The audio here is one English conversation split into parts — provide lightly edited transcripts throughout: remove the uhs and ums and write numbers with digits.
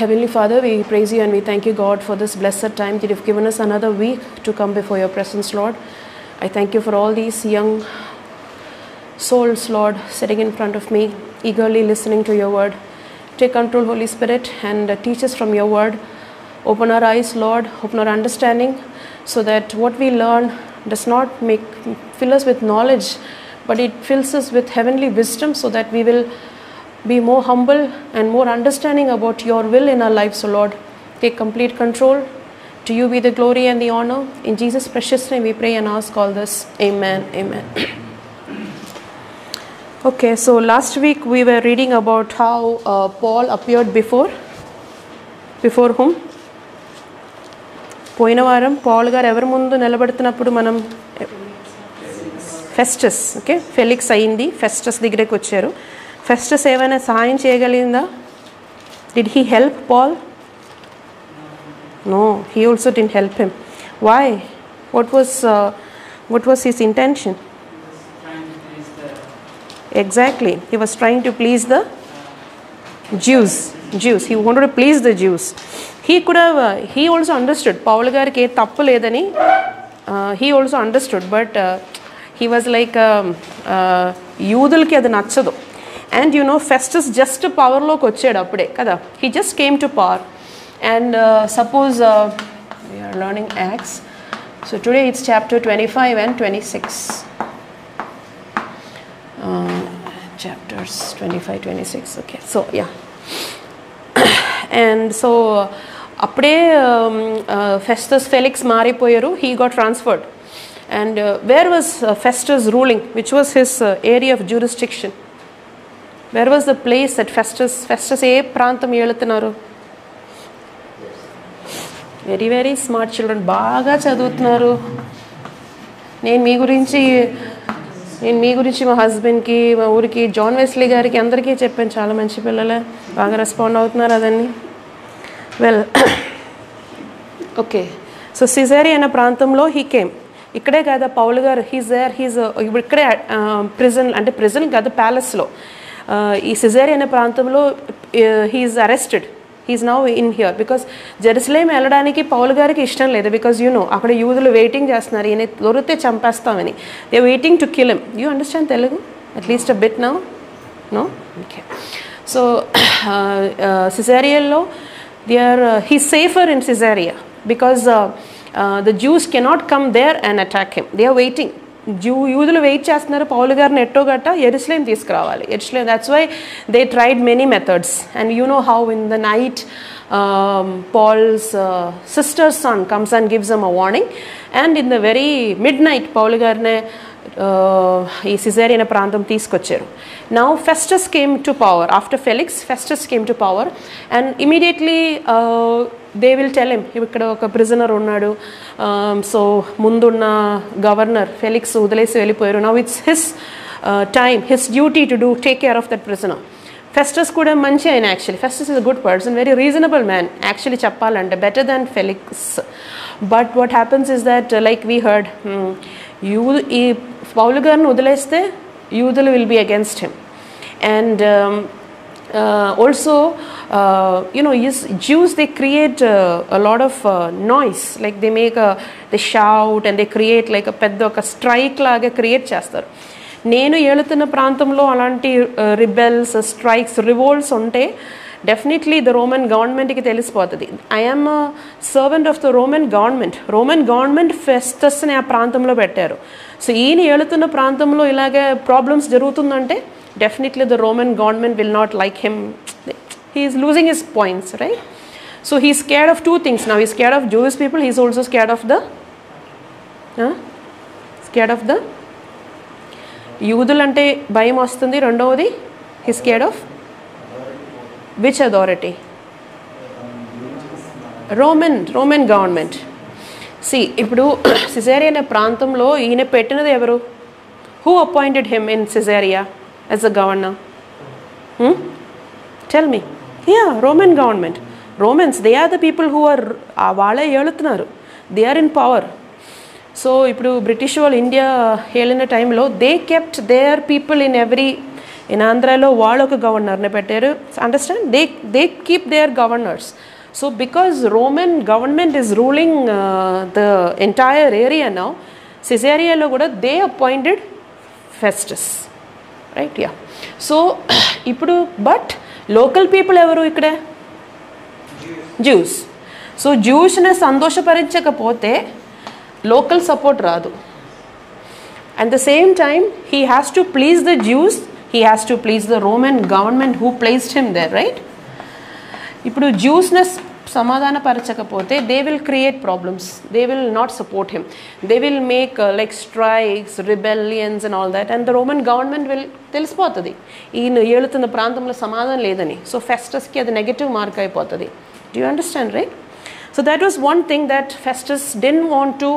Heavenly Father, we praise you and we thank you, God, for this blessed time that you've given us another week to come before your presence, Lord. I thank you for all these young souls, Lord, sitting in front of me, eagerly listening to your word. Take control, Holy Spirit, and teach us from your word. Open our eyes, Lord, open our understanding, so that what we learn does not fill us with knowledge, but it fills us with heavenly wisdom, so that we will be more humble and more understanding about your will in our lives, O Lord. Take complete control. To you be the glory and the honor. In Jesus' precious name we pray and ask all this. Amen. Amen. Okay, so last week we were reading about how Paul appeared before whom? Poinavaram, Paul gar ever mundu nelabadutunappudu manam Festus, okay? Felix ayindi, Festus diggeriki vacharu. Festus evana sahayam cheyagalinda? Did he help Paul? No, he also didn't help him. Why? What was his intention? Exactly, he was trying to please the Jews. He wanted to please the Jews. He could have. He also understood. Paul gariki tappu ledani. He also understood, but he was like yudulki adu nachchadu. And you know, Festus just power loki vachadu appude kada. He just came to power. And suppose we are learning Acts. So today it's chapter 25 and 26. Chapters 25, 26. Okay. So yeah. And so appude Festus Felix maripoyaru, he got transferred. And where was Festus ruling? Which was his area of jurisdiction? Where was the place that Festus e prantham elutnaru? Very, very smart children, baga chadutnaru. నేను మీ గురించి మా హస్బెండ్కి, మా ఊరికి, John Wesley గారికి, అందరికీ చెప్పాను. చాలా మంచి పిల్లలే, బాగా రెస్పాండ్ అవుతున్నారు అదన్నీ. Well, okay. సో సిజేరియా అనే ప్రాంతంలో హీ కేమ్. ఇక్కడే కదా పౌల్ గారు, హీజ్ ఇప్పుడు ఇక్కడే ప్రిజన్, అంటే ప్రిజన్ కాదు, ప్యాలెస్లో ఈ సిజేరియా అనే ప్రాంతంలో he's arrested. He's now in here because Jerusalem వెళ్ళడానికి పౌల్ గారికి ఇష్టం లేదు. బికాస్ యూ నో అక్కడ యూదులు వెయిటింగ్ చేస్తున్నారు, ఈయన దొరికితే చంపేస్తామని. They waiting to kill him. You understand Telugu at least a bit now? No? Okay. So సిజేరియాలో they are he's safer in Caesarea because the Jews cannot come there and attack him. They are waiting. యూదులు wait చేస్తున్నారు, పౌలు గారిని ఎట్టోగట్ట ఎరుసలేం తీసుకురావాలి. ఎరుసలేం, that's why they tried many methods. And you know how in the night Paul's sister's son comes and gives them a warning. And in the very midnight పౌలు గారిని ఈ సిజేరియా ప్రాంతం తీసుకొచ్చారు. Now Festus came to power. After Felix Festus came to power. And immediately they will tell him, ఇక్కడ ఒక prisoner ఉన్నాడు. So ముందున్న governor Felix వదిలేసి వెళ్ళిపోయారు. Now it's his time, his duty to take care of that prisoner. Festus కూడా మంచి ఆయన, actually Festus is a good person, very reasonable man, actually చెప్పాలంటే better than Felix. But what happens is that, like we heard, ఈ పౌలు గారిని వదిలేస్తే యూదులు will be against him. And also you know, Jews, they create a lot of noise, like they make they shout and they create like a pedda oka strike laga create chestaru. Nenu elutuna prantamlo alanti rebels, strikes, revolts unte definitely the Roman government ki telisipotadi. I am a servant of the Roman government. Roman government Festus ne aa prantamlo pettaru. So ini elutuna prantamlo ilaga problems jarugutundante definitely the Roman government will not like him. He is losing his points, right? So he is scared of two things now. He is scared of Jewish people. He is also scared of the Yudul ante bayam ostundi. Rendavodi, he is scared of which authority? Roman government. See, ippudu Caesarea ne prantamlo ine pettinade evaru? Who appointed him in Caesarea as a governor? Tell me. Yeah, Roman government. Romans, they are the people who are avale elutnaru, they are in power. So ippudu British వాళ్ళు India helena time lo they kept their people in every In Andhra lo vaalloku governor ne pettaru. Understand? They keep their governors. So because Roman government is ruling the entire area now, Caesarea lo kuda they appointed Festus. Right? Yeah. So ipudu but local people evaru ikkade? Jews. So Jews ne sandoshaparichakapothe local support radu. At the same time, he has to please the Jews, he has to please the Roman government who placed him there, right? Ippudu Jews-ness samadhana parachakapothe, they will create problems, they will not support him, they will make like strikes, rebellions and all that, and the Roman government will telisipotadi eenu yelutuna pranthamlo samadhanam ledani. So Festus ki adi negative mark ayipothadi. Do you understand, right? So that was one thing that Festus didn't want to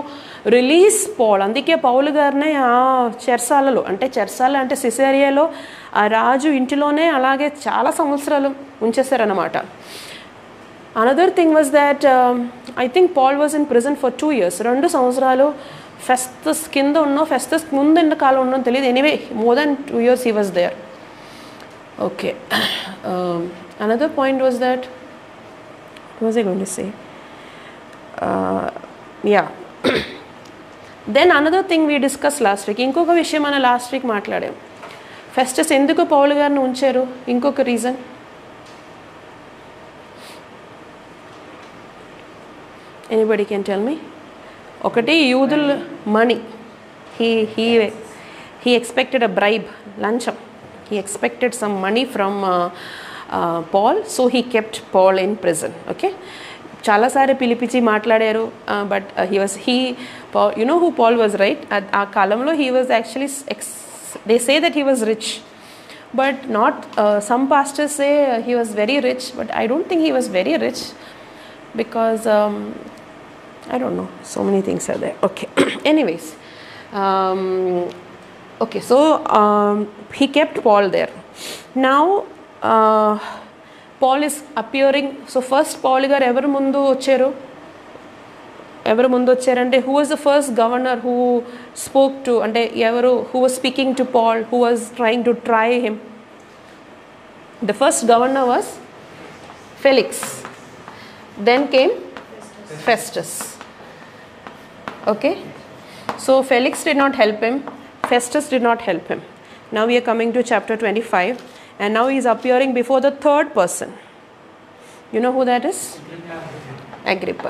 release Paul. అందుకే పౌలు గారిని ఆ చెర్సాలలో, అంటే చెర్సాల అంటే సిసేరియాలో ఆ రాజు ఇంటిలోనే అలాగే చాలా సంవత్సరాలు ఉంచేశారన్నమాట. Another thing was that I think Paul was in prison for 2 years. 2 సంవత్సరాలు ఫెస్టస్ కింద ఉన్నో ఫెస్టస్ ముందు ఎన్న కాలం ఉన్నో తెలియదు. Anyway more than 2 years he was there. Okay. Another point was that what was I going to say? Yeah. Then another thing we discussed last week. ఇంకొక విషయం మనం లాస్ట్ వీక్ మాట్లాడాం. ఫెస్టస్ ఎందుకు పౌలు గారిని ఉంచారు? ఇంకొక reason anybody can tell me? ఒకటి యూదులు money, he expected a bribe, లంచం. He expected some money from Paul, so he kept Paul in prison. Okay, చాలాసారి పిలిపించి మాట్లాడారు. But he was you know who Paul was, right? ఆ కాలంలో he was actually they say that he was rich, but not some pastors say he was very rich, but I don't think he was very rich because I don't know, so many things are there. Okay, anyways, okay, so he kept Paul there. Now Paul is appearing. So first Paul gar ever mundu vacharu, ever mundu vacharu ante who was the first governor who spoke to, ante evaru who was speaking to Paul, who was trying to try him? The first governor was Felix, then came Festus. Okay, so Felix did not help him, Festus did not help him. Now we are coming to chapter 25. And now he is appearing before the third person. You know who that is? Agrippa.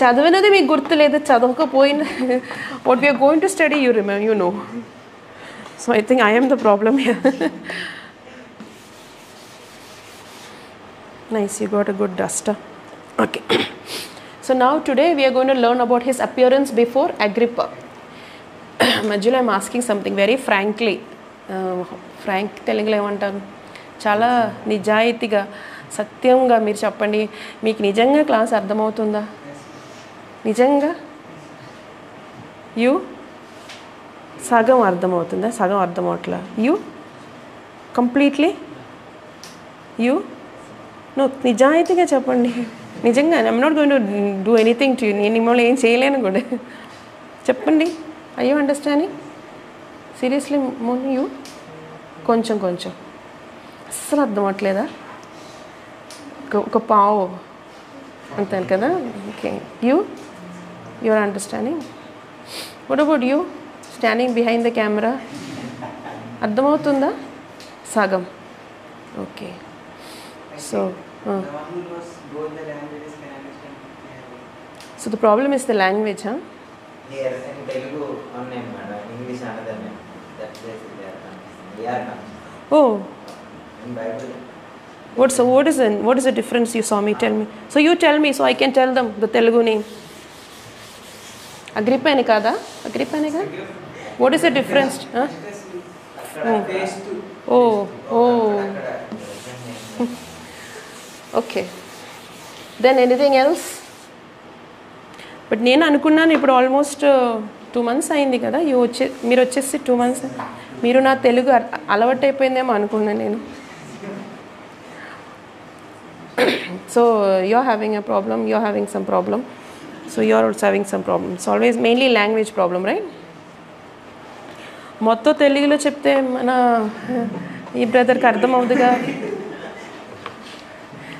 Chadavanadi me gurtuleda, chadavakapoyina. What we are going to study, you remember, you know. So I think I am the problem here. Nice, you got a good duster. Okay. So now today we are going to learn about his appearance before Agrippa. Majula, I am asking something very frankly. Frank తెలుగులో ఏమంటారు? చాలా నిజాయితీగా సత్యంగా మీరు చెప్పండి, మీకు నిజంగా class అర్థమవుతుందా? నిజంగా యూ సగం అర్థమవుతుందా? సగం అర్థమవట్లా? యూ కంప్లీట్లీ యూ నో, నిజాయితీగా చెప్పండి. నిజంగా I'm not going to do anything to you, నేను మిమ్మల్ని ఏం చేయలేను కూడా. చెప్పండి, ఐ యూ అండర్స్టాండింగ్? సీరియస్లీ మోన్, యూ కొంచెం కొంచెం అస్సలు అర్థం అవ్వట్లేదా? ఒక పావు అంటాను కదా. Okay, you your understanding. What about you standing behind the camera? అర్థమవుతుందా? సగం. Okay, so so the problem is the language. Oh, in Bible. What is the difference? You saw me, tell me. So you tell me, so I can tell them the Telugu name. Agrippa ne kada? Agrippa ne kada? What is the difference? Huh? Oh, oh. Okay. Then anything else? But నేను అనుకున్నాను ఇప్పుడు almost 2 months అయింది కదా, మీరు వచ్చేసి 2 months, మీరు నా తెలుగు అలవాటు అయిపోయిందేమో అనుకున్నాను నేను. So you are having a problem, you are having some problem, so you are also having some problems. Always mainly language problem, right? మొత్తం తెలుగులో చెప్తే మన ఈ బ్రదర్కి అర్థమవుతుందిగా.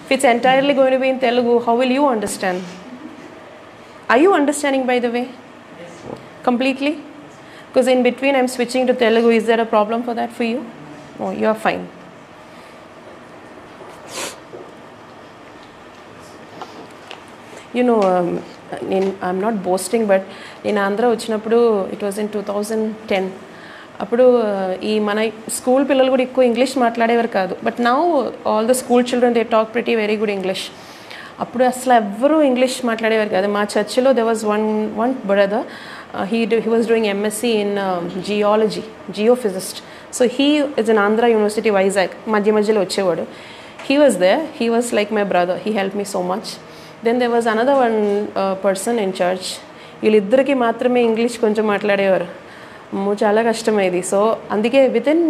If it's entirely going to be in Telugu, how will you understand? Are you understanding, by the way? Yes. Completely? Because in between I'm switching to Telugu. Is there a problem for that for you? No, you are fine. You know, I'm not boasting, but in Andhra vachinappudu, it was in 2010. అప్పుడు ఈ మన school పిల్లలు కూడా ఎక్కువ English మాట్లాడేవారు కాదు. But now all the school children they talk pretty very good English. అప్పుడు అసలు ఎవ్వరూ ఇంగ్లీష్ మాట్లాడేవారు కాదు. మా చర్చిలో they was one brother, he was doing MSc in geology, geophysicist. So he is in Andhra University Vizag, మధ్య మధ్యలో వచ్చేవాడు. He was there, he was like my brother, he help me so much. Then they was another one person in church, వీళ్ళిద్దరికీ మాత్రమే English కొంచెం మాట్లాడేవారు. చాలా కష్టమైంది. So అందుకే within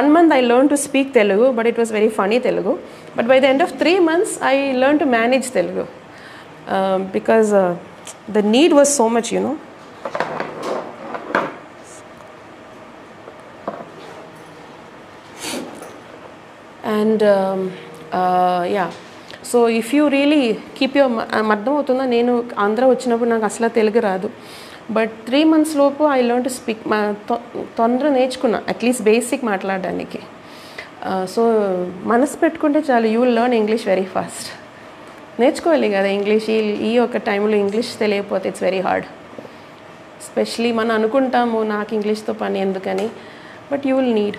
1 month I learned to speak Telugu, but it was very funny Telugu. But by the end of 3 months I learned to manage Telugu because the need was so much, you know. And yeah, so if you really keep your అర్థం అవుతుందా? నేను ఆంధ్ర వచ్చినప్పుడు నాకు అసలు తెలుగు రాదు. బట్ 3 months లోపు I learn to speak, తొందర నేర్చుకున్నా అట్లీస్ట్ బేసిక్ మాట్లాడడానికి. సో మనసు పెట్టుకుంటే చాలు, you will learn English very fast. నేర్చుకోవాలి కదా ఇంగ్లీష్. ఈ యొక్క టైంలో ఇంగ్లీష్ తెలియకపోతే ఇట్స్ వెరీ హార్డ్. ఎస్పెషలీ మనం అనుకుంటాము నాకు ఇంగ్లీష్తో పని ఎందుకని, but you will need,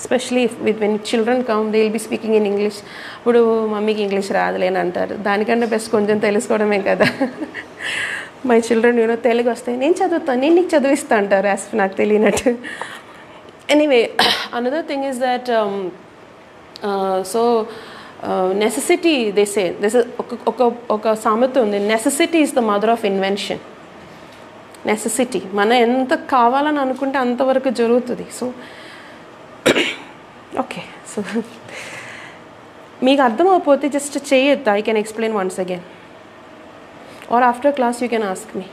especially when children come, they will be speaking in English. ఇప్పుడు మమ్మీకి ఇంగ్లీష్ రాదులేని అంటారు. దానికంటే బెస్ట్ కొంచెం తెలుసుకోవడమే కదా. మై చిల్డ్రన్ యూనో తెలుగు వస్తాయి, నేను చదువుతాను, నేను నీకు చదివిస్తా అంటారు యాస్ నాకు తెలియనట్టు. Anyway, another thing is that so necessity, they say this ఒక సామెత ఉంది, necessity is the mother of invention. Necessity, మనం ఎంత కావాలని అనుకుంటే అంతవరకు జరుగుతుంది. సో ఓకే, సో మీకు అర్థం అయిపోతే జస్ట్ చేయొద్దు. I can explain once again. Or after class you can ask me.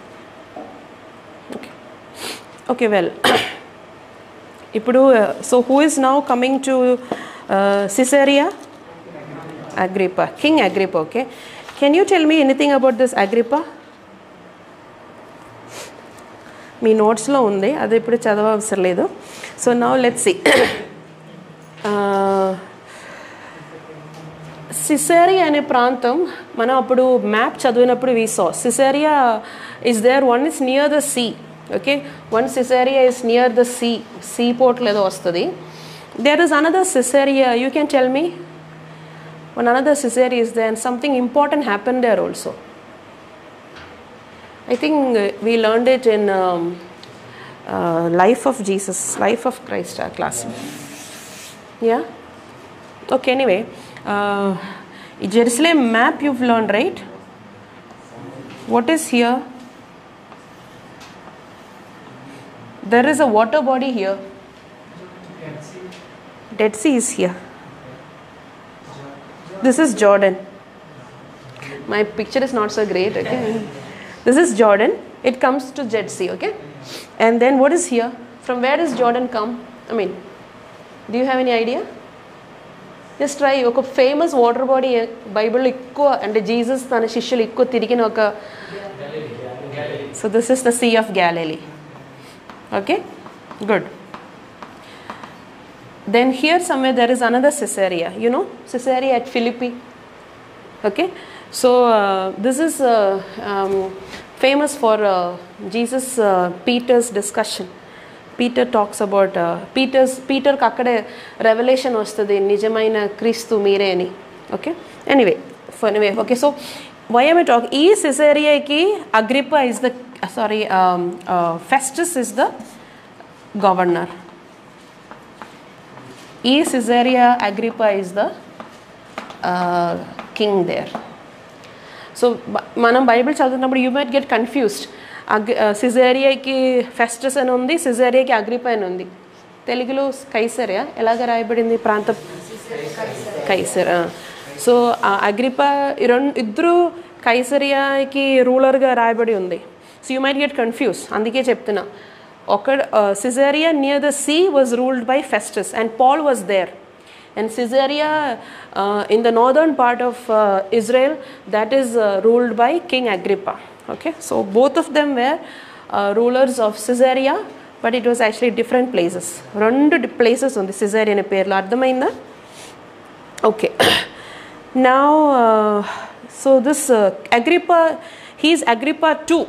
Okay, well, ipudu so who is now coming to Caesarea? Agrippa, King Agrippa. Okay, can you tell me anything about this Agrippa? Me notes lo undi, adu ipudu chadava avasaram ledhu. So now let's see. Caesarea అనే ప్రాంతం మనం అప్పుడు map చదివినప్పుడు we so Caesarea is there. One is near the sea. Okay, one Caesarea is near the sea, sea port ఏదో వస్తుంది. There is another Caesarea, you can tell me one another Caesarea is there, and something important happen there also. I think we learned it in life of Jesus, life of Christ ఆ class. Yeah, okay. Anyway, Jerusalem map you've learned, right? What is here? There is a water body here. Dead Sea is here. This is Jordan. My picture is not so great, okay? This is Jordan. It comes to Dead Sea, okay? And then what is here? From where does Jordan come? I mean, do you have any idea? Just try. ఒక famous water body బైబిల్లో ఎక్కువ, అంటే Jesus తన శిష్యులు ఎక్కువ తిరిగిన ఒక, so this is the sea of Galilee. Okay, good. Then here somewhere there is another Caesarea. You know Caesarea at Philippi. Okay, so this is famous for Jesus Peter's discussion. Peter talks about Peter kakade revelation vastadi, nijamaina Kristu mere ani. Okay, anyway, okay, so why am I talking? E Caesarea ki Agrippa is the Festus is the governor. E Caesarea Agrippa is the king there. So manam Bible chadutunnapudu you might get confused. సిజేరియాకి Festus అని ఉంది, సిజేరియాకి Agrippa అని ఉంది. తెలుగులో కైసరియా ఎలాగ రాయబడింది? ప్రాంతం Kaiser. So Agrippa ఇద్దరు కైసరియాకి రూలర్గా రాయబడి ఉంది. So you might get confused. Andike cheptuna. Caesarea near the sea was ruled by Festus, and Paul was there. And Caesarea in the northern part of Israel, that is ruled by King Agrippa. Okay, so both of them were rulers of Caesarea, but it was actually different places. Rendu places on the Caesarea ne perla ardhamainda. Okay, now so this Agrippa, he is Agrippa too.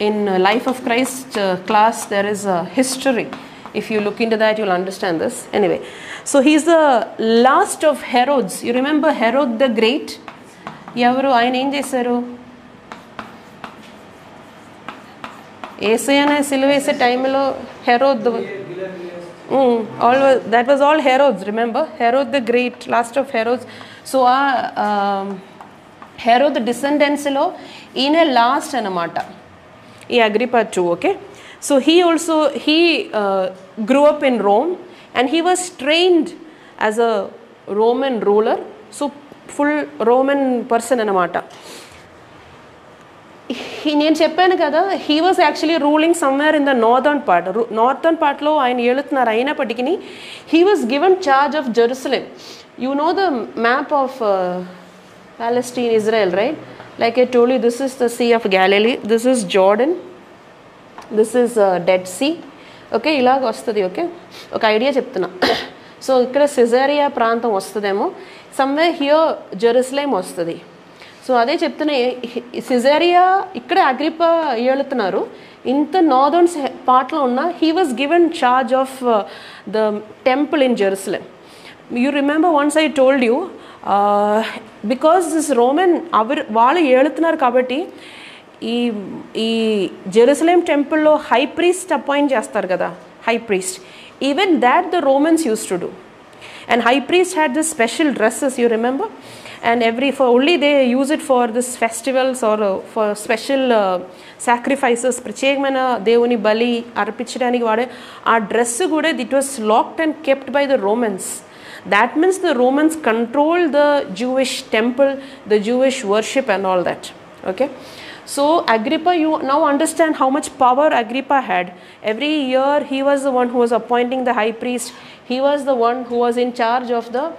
In Life of Christ class, there is a history. If you look into that, you'll understand this. Anyway, so he's the last of Herods. You remember Herod the Great? Yavaru ayan em chesaru? Yesayana silvese time lo Herod the that was all Herods, remember? Herod the Great, last of Herods. So Herod the descendants lo ine last anamata. E Agrippa too, okay? So he also, he grew up in Rome, and he was trained as a Roman ruler. So full Roman person anamata. He was actually ruling somewhere in the northern part. Northern part lo ayan eluthunar aina patikini. He was given charge of Jerusalem. You know the map of Palestine, Israel, right? Like I told you, this is the Sea of Galilee, this is Jordan, this is Dead Sea. Okay, ilaga vastadi. Okay, oka idea cheptuna. So ikkada Caesarea prantham vastademo, somewhere here Jerusalem vastadi. So ade cheptuna, Caesarea ikkada Agrippa eluthunaru. In the northern part lo unna, he was given charge of the temple in Jerusalem. You remember once I told you, because this Roman valu eluthunaru kabatti ee Jerusalem temple lo high priest appoint chestaru kada, high priest. Even that the Romans used to do. And high priest had this special dresses, you remember, and every, for only they use it for this festivals or for special sacrifices. Prachegamana devuni bali arpichadaniki vaade aa dress kuda, it was locked and kept by the Romans. That means the Romans controlled the Jewish temple, the Jewish worship and all that. Okay. So Agrippa, you now understand how much power Agrippa had. Every year he was the one who was appointing the high priest. He was the one who was in charge of the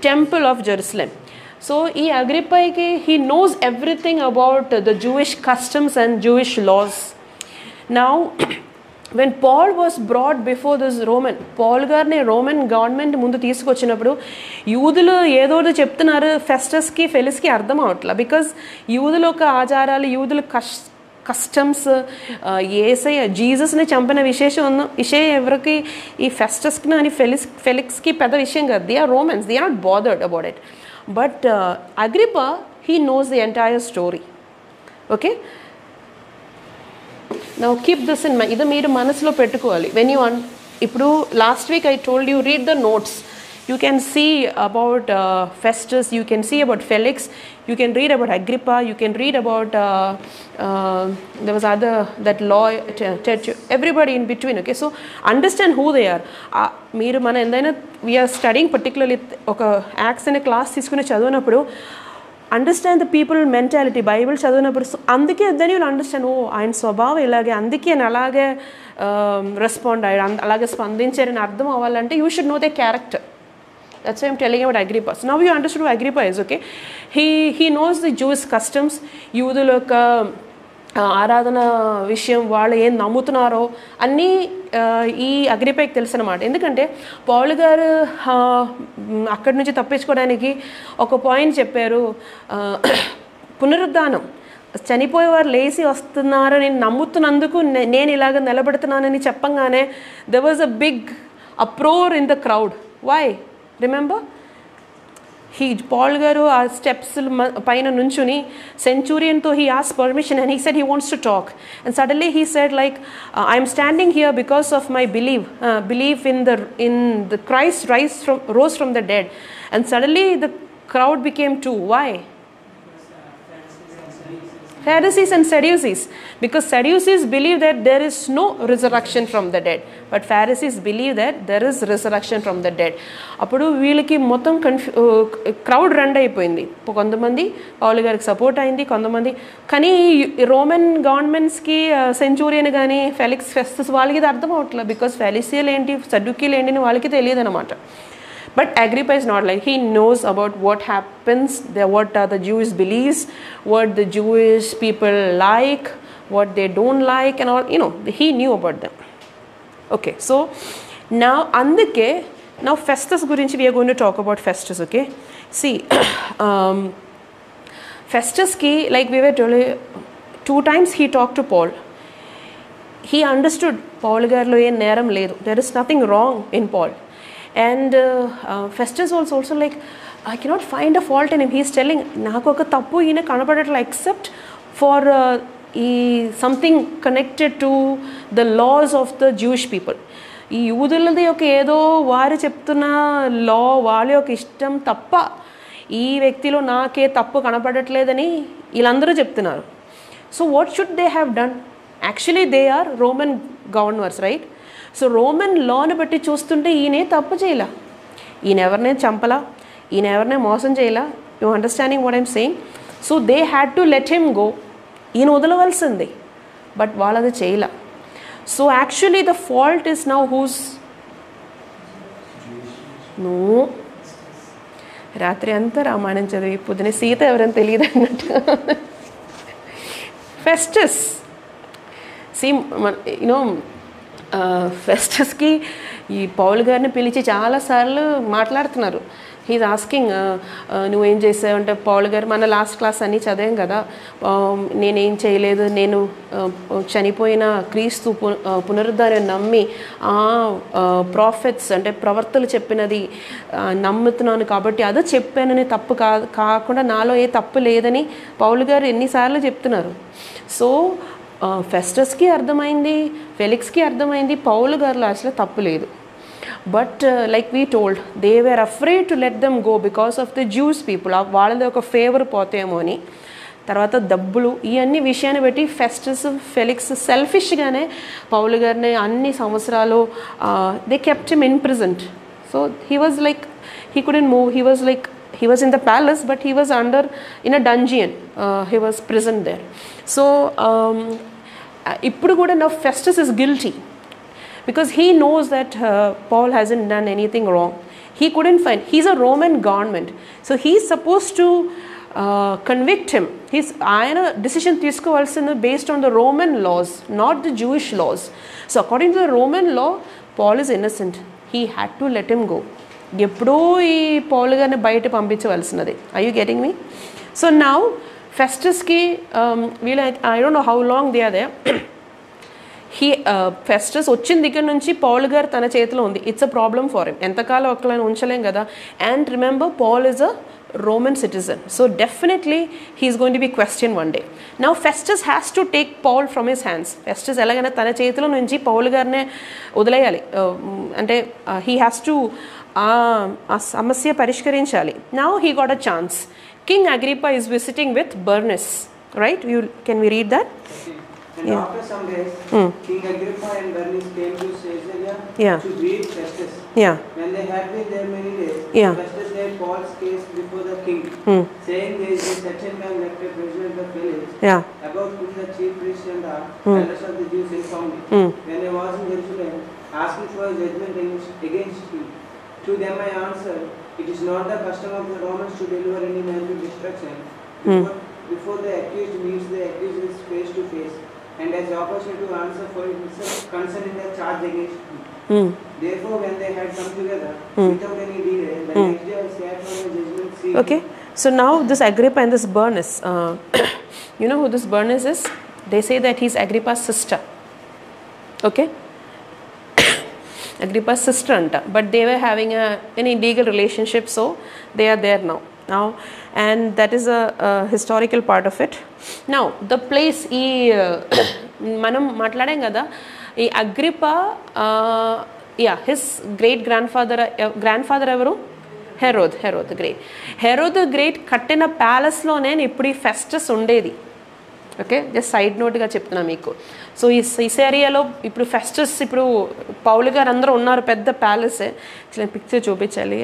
temple of Jerusalem. So Agrippa, he knows everything about the Jewish customs and Jewish laws. Now when Paul was brought before this Roman, Paul garne Roman government mundu teesukochinappudu యూదులు ఏదోదో చెప్తున్నారు Festus కి Felix కి అర్థం అవట్లా. Because యూదుల యొక్క ఆచారాలు, యూదుల customs, యేసయ్య Jesus ని చంపిన విషయం ఎవరికి ఈ ఫెస్టస్ కి అని ఫెలిక్స్ కి పెద్ద విషయం కాదు. They are Romans, they are not bothered about it. But Agrippa, he knows the entire story. Okay, now keep this in mind. Idu meeru manasulo pettukovali. When you on, ippudu last week I told you, read the notes. You can see about Festus, you can see about Felix, you can read about Agrippa, you can read about there was other that law, everybody in between. Okay, so understand who they are. Meeru mana endaina, we are studying particularly oka Acts in a class iskune chaduvanappudu, understand the people mentality. Bible chadunappudu andike, then you'll understand, oh ayan swabhavam ilage, andike nalage respond ayadu, alage spandincharu ardham avalante you should know their character. That's why I'm telling you about Agrippa. So now you understood who Agrippa is. Okay, he knows the Jewish customs, yuduloka ఆరాధన విషయం, వాళ్ళు ఏం నమ్ముతున్నారో అన్నీ ఈ అగ్రిపైకి తెలుసు అన్నమాట. ఎందుకంటే పౌలు గారు అక్కడి నుంచి తప్పించుకోవడానికి ఒక పాయింట్ చెప్పారు, పునరుద్ధానం, చనిపోయేవారు లేచి వస్తున్నారని నమ్ముతున్నందుకు నేను ఇలాగ నిలబెడుతున్నానని చెప్పంగానే there was a big uproar in the crowd. Why? Remember he, Paul garu aa steps paina nunchuni centurion tho he asked permission, and he said he wants to talk. And suddenly he said like, I am standing here because of my belief in the Christ rose from the dead. And suddenly the crowd became two. Why? Pharisees and Sadducees, because Sadducees believe that there is no resurrection from the dead, but Pharisees believe that there is resurrection from the dead. అప్పుడు వీళ్ళకి మొత్తం crowd run అయిపోయింది. కొంతమంది పౌలు గారికి support అయింది, కొంతమంది కానీ Roman గవర్నమెంట్స్కి సెంచూరియన్ కానీ ఫెలిక్స్ ఫెస్టస్ వాళ్ళకి ఇది అర్థం అవట్లేదు, బికాస్ ఫెలిసియలు ఏంటి సడ్డుకీలు ఏంటి అని వాళ్ళకి తెలియదు అనమాట. But Agrippa is not like, he knows about what happens, what are the Jewish beliefs, what the Jewish people like, what they don't like and all, you know, he knew about them. Okay, so now, Andike, now Festus Gurinchi, we are going to talk about Festus, okay? See, Festus ki, like we were told, 2 times he talked to Paul. He understood, Paul garlo ye neram ledu, there is nothing wrong in Paul. And Festus was also like, I cannot find a fault in him. He is telling, Nakoka Tapu in a Kanapadatla, except for something connected to the laws of the Jewish people. ఈ యూదులది ఒక ఏదో వారు చెప్తున్న లా వాళ్ళ యొక్క ఇష్టం తప్ప ఈ వ్యక్తిలో నాకే తప్పు కనపడట్లేదని వీళ్ళందరూ చెప్తున్నారు. So what should they have done? Actually they are Roman governors, right? So Roman లాను బట్టి చూస్తుంటే ఈయనే తప్పు చేయలా, ఈయన ఎవరినే చంపలా, ఈయన ఎవరినే మోసం చేయలా. You understanding what I'm saying? So they had to let him go, ఈయన వదలవలసింది, బట్ వాళ్ళది చేయలా. So actually the fault is now whose? నువ్వు రాత్రి అంతా రామాయణం చదివి పొద్దునే సీత ఎవరని తెలియదు అన్నట్టు ఫెస్టస్. సీ యూనో ఫెస్టస్కి ఈ పౌల్ గారిని పిలిచి చాలాసార్లు మాట్లాడుతున్నారు. హీజ్ ఆస్కింగ్, నువ్వేం చేసావంటే పౌల్ గారు మన లాస్ట్ క్లాస్ అన్నీ చదివాం కదా, నేనేం చేయలేదు, నేను చనిపోయిన క్రీస్తు పునరుద్ధారాన్ని నమ్మి ఆ ప్రాఫిట్స్ అంటే ప్రవర్తలు చెప్పినది నమ్ముతున్నాను కాబట్టి అది చెప్పానని తప్పు కాకుండా నాలో ఏ తప్పు లేదని పౌల్ గారు ఎన్నిసార్లు చెప్తున్నారు. సో ఫెస్టస్కి అర్థమైంది, ఫెలిక్స్కి అర్థమైంది, పౌలు గారిలో అసలు తప్పు లేదు. But like we told, they were afraid to let them go because of the Jews people, వాళ్ళది ఒక ఫేవర్ పోతేమో అని. తర్వాత డబ్బులు ఇవన్నీ విషయాన్ని బట్టి ఫెస్టస్ ఫెలిక్స్ సెల్ఫిష్గానే పౌలు గారిని అన్ని సంవత్సరాలు they kept him in present. So he was like, he couldn't move, he was like, he was in the palace but he was under in a dungeon, he was prisoned there. So ippudu kuda now Festus is guilty because he knows that Paul hasn't done anything wrong. He couldn't find, he's a Roman government, so he's supposed to convict him. His ayana decision teesukovalsina based on the Roman laws, not the Jewish laws. So according to the Roman law, Paul is innocent, he had to let him go. ఎప్పుడూ ఈ పౌలు గారిని బయట పంపించవలసినది. I you getting me? So now ఫెస్టస్కి వీళ్ళు, I don't know how long they are there. He Festus వచ్చిన దగ్గర నుంచి పౌలు గారు తన చేతిలో ఉంది. It's a problem for him, ఎంతకాలం ఒక్కలని ఉంచలేం కదా. And remember Paul is a Roman citizen, so definitely he is going to be questioned one day. Now Festus has to take Paul from his hands. Festus elagana tana chethilo nunchi Paul garne odalayali ante he has to samasya parishkarinchali. Now he got a chance. King Agrippa is visiting with Bernice, right? You can we read that? And yeah. After some days, King Agrippa and Bernice came to Caesarea, yeah, to greet Festus. Yeah. When they had been there many days, yeah, Festus laid Paul's case before the king, saying there is a certain man left a prisoner by Felix, yeah, about whom the chief priests and the elders of the Jews informed me. When I was in Jerusalem, asking for a judgment against him, to them I answered, it is not the custom of the Romans to deliver any man to destruction. Before the accused meets the accused face to face, and has the opportunity to answer for himself concerning the charge against him. Therefore, when they had come together without any delay, the next day I sat on the judgment seat. Okay, so now this Agrippa and this Bernice, you know who this Bernice is? They say that he's Agrippa's sister. Okay, Agrippa's sister anta, but they were having an illegal relationship, so they are there now. Now, and that is a historical part of it. Now, the place, manam matladam kada, ee Agrippa, yeah, his great grandfather evaru? Herod the Great. Herod the Great kattina palace lone ippudi Festus undedi. okay, just side note ga cheptuna meeku. So ee Caesarea lo ippudu Festus ippudu Paul garu andaru unnaru pedda palace actually picture choopichali.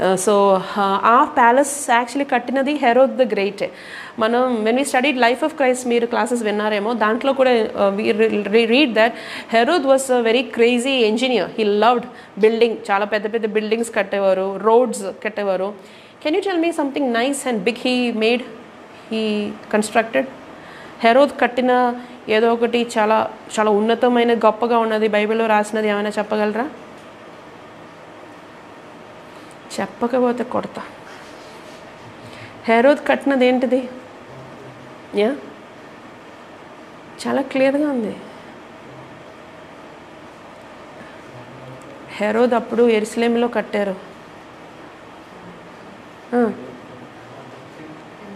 Our palace actually kattinadi Herod the Great. Manam, when we studied life of Christ meer classes vinnaremo dantlo kuda we read that Herod was a very crazy engineer. He loved building, chala pedda pedda buildings kattevaru, roads kattevaru. Can you tell me something nice and big he constructed? Herod కట్టిన ఏదో ఒకటి చాలా చాలా ఉన్నతమైన గొప్పగా ఉన్నది బైబిల్లో రాసినది ఏమైనా చెప్పగలరా? చెప్పకపోతే కొడతా. హెరోద్ కట్టినది ఏంటిది? యా, చాలా క్లియర్గా ఉంది. హెరోద్ అప్పుడు యెరూషలేములో కట్టారు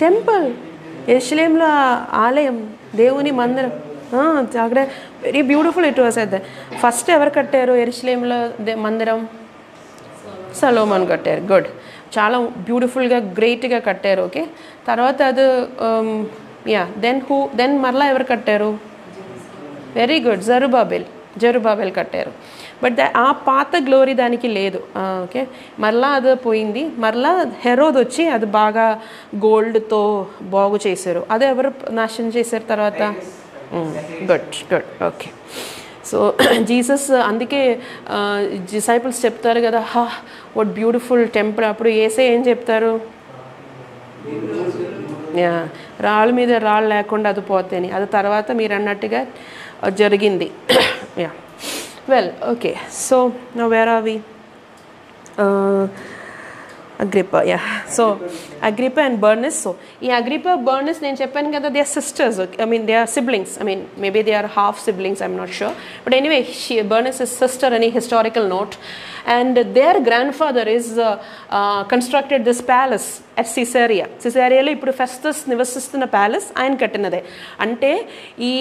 టెంపుల్, యెరూషలేములో ఆలయం, దేవుని మందిరం. అక్కడ వెరీ బ్యూటిఫుల్ ఇట్ వాస్. అయితే ఫస్ట్ ఎవరు కట్టారు యెరూషలేములో మందిరం? సొలొమోన్ కట్టారు. గుడ్, చాలా బ్యూటిఫుల్గా గ్రేట్గా కట్టారు. ఓకే, తర్వాత అది యా దెన్ మరలా ఎవరు కట్టారు? వెరీ గుడ్, జెరుబాబెల్ కట్టారు. బట్ ఆ పాత గ్లోరీ దానికి లేదు. ఓకే, మరలా అది పోయింది. మరలా హెరోద్ వచ్చి అది బాగా గోల్డ్తో బాగు చేశారు. అది ఎవరు నాశనం చేశారు తర్వాత? Good good, okay. So Jesus, అందుకే డిసైపుల్స్ చెప్తారు కదా, హా వాట్ బ్యూటిఫుల్ టెంపుల్. అప్పుడు యేసే ఏం చెప్తారు? రాళ్ళ మీద రాళ్ళు లేకుండా అది పోతేని. అది తర్వాత మీరు అన్నట్టుగా జరిగింది. Yeah, well, okay, so now where are we? Agrippa, yeah. So Agrippa and Bernice. So Agrippa and Bernice, నేను చెప్పాను కదా, they are sisters. I mean they are siblings. I mean maybe they are half siblings, I'm not sure, but anyway Bernice is sister in a historical note, and their grandfather is constructed this palace at Caesarea. Caesarea లో ఇప్పుడు Festus నివసిస్తున్న palace ఆయన కట్టినదే. అంటే ఈ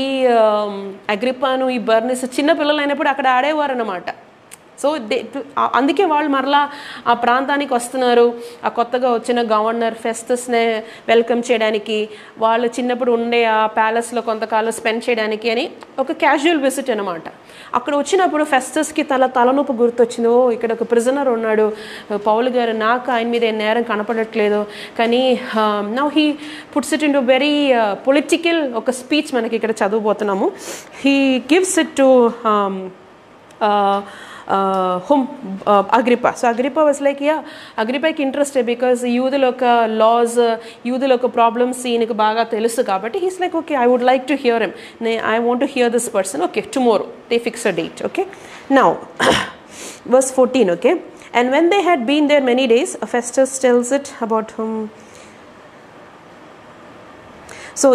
అగ్రిపాను ఈ బర్నిస్ చిన్న పిల్లలు అయినప్పుడు అక్కడ ఆడేవారు అన్నమాట. సో అందుకే వాళ్ళు మరలా ఆ ప్రాంతానికి వస్తున్నారు. ఆ కొత్తగా వచ్చిన గవర్నర్ ఫెస్టస్నే వెల్కమ్ చేయడానికి, వాళ్ళు చిన్నప్పుడు ఉండే ఆ ప్యాలెస్లో కొంతకాలం స్పెండ్ చేయడానికి అని ఒక క్యాజువల్ విజిట్ అనమాట. అక్కడ వచ్చినప్పుడు ఫెస్టస్కి తలనొప్పి గుర్తొచ్చింది. ఓ, ఇక్కడ ఒక ప్రిజనర్ ఉన్నాడు పౌలు గారు, నాకు ఆయన మీద నేరం కనపడట్లేదు. కానీ now he puts it into very political ఒక స్పీచ్ మనకి ఇక్కడ చదువుబోతున్నాము. హీ గివ్స్ ఇట్ టు Agrippa. So Agrippa was like, yeah, Agrippa is interested because Yudhiloka laws, Yudhiloka problems enaku baga telusu kabatti he's like, okay, I would like to hear him. I want to hear this person. Okay, tomorrow they fix a date. Okay, now verse 14. Okay, and when they had been there many days, Festus tells it about him. So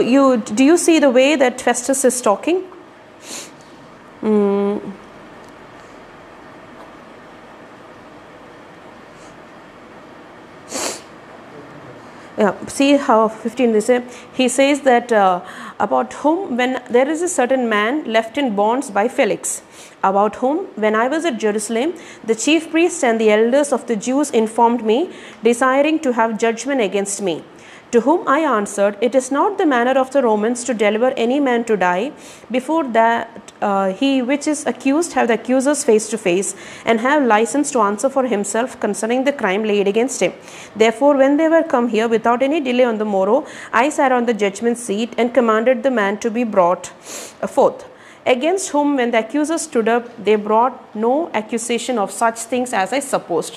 do you see the way that Festus is talking? See how 15 they say, he says that about whom, when there is a certain man left in bonds by Felix, about whom when I was at Jerusalem, the chief priests and the elders of the Jews informed me, desiring to have judgment against me. To whom I answered, it is not the manner of the Romans to deliver any man to die before that he which is accused have the accusers face to face, and have license to answer for himself concerning the crime laid against him. Therefore when they were come here without any delay on the morrow, I sat on the judgment seat and commanded the man to be brought forth, against whom when the accusers stood up, they brought no accusation of such things as I supposed,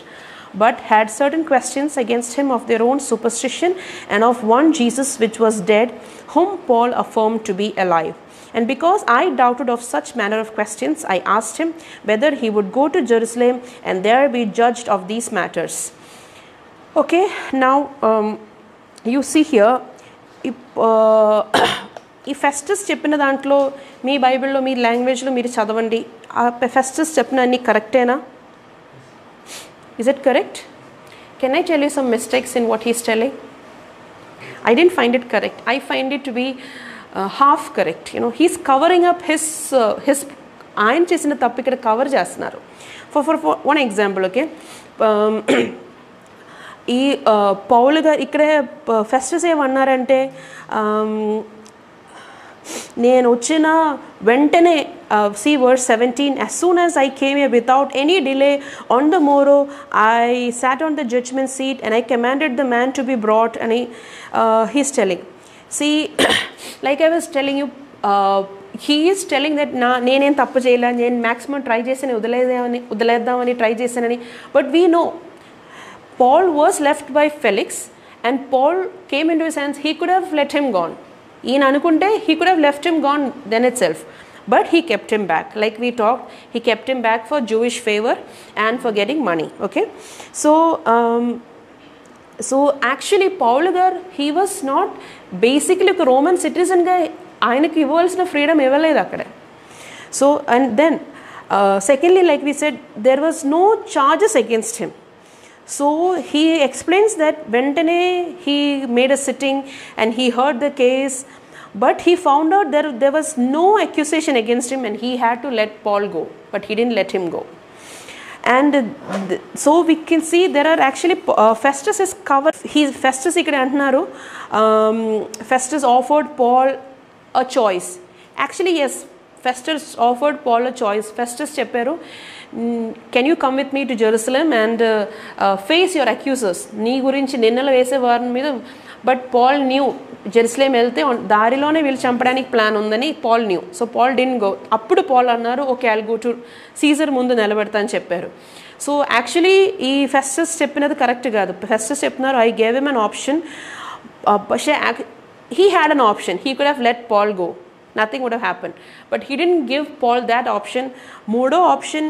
but had certain questions against him of their own superstition, and of one Jesus which was dead, whom Paul affirmed to be alive. And because I doubted of such manner of questions, I asked him whether he would go to Jerusalem and there be judged of these matters. Okay, now you see here, if Festus cheppina dantlo mee Bible lo mee language lo meer chadavandi, Festus cheppina anni correct ena? Is it correct? Can I tell you some mistakes in what he's telling? I didn't find it correct. I find it to be half correct. You know, he's covering up his ayan chesina tappu ikkada cover chestunaru. For one example, okay. Ee Paul garu ikkade Festus ev annarante నేను వచ్చిన వెంటనే see verse 17, as soon as I came here without any delay, on the morrow I sat on the judgment seat and I commanded the man to be brought. And he's telling, see, like I was telling you, he is telling that నేనేం తప్పు చేయలే, నేను maximum try చేసాను, వదిలేద్దామని try చేశానని. But we know Paul was left by Felix and Paul came into his hands. He could have let him gone. He could have left him gone then itself. But he kept him back. Like we talked, he kept him back for Jewish favor and for getting money. Okay. So actually Paul gar, he was not basically a Roman citizen guy. ఆయనకి ఇవ్వాల్సిన freedom ఇవ్వలేదు అక్కడ. So and then secondly, like we said, there was no charges against him. So he explains that ventane he made a sitting and he heard the case, but he found out there was no accusation against him and he had to let Paul go, but he didn't let him go. And so we can see there are actually Festus is covered. Festus ikkada antunaru, Festus offered Paul a choice. Actually yes, Festus offered Paul a choice. Festus chepparu, can you come with me to Jerusalem and face your accusers, nee gurinchi ninnala vese varan meeda. But Paul knew Jerusalem elthe daarilone veelu champadaniki plan undani Paul knew. So Paul didn't go. Appudu Paul annaru, okay, I'll go to Caesar mundu nilabadta ani chepparu. So actually ee Festus cheppinadi correct gaadu. Festus chepnaru, I gave him an option. He had an option. He could have let Paul go. Nothing would have happened. But he didn't give Paul that option. Modo option,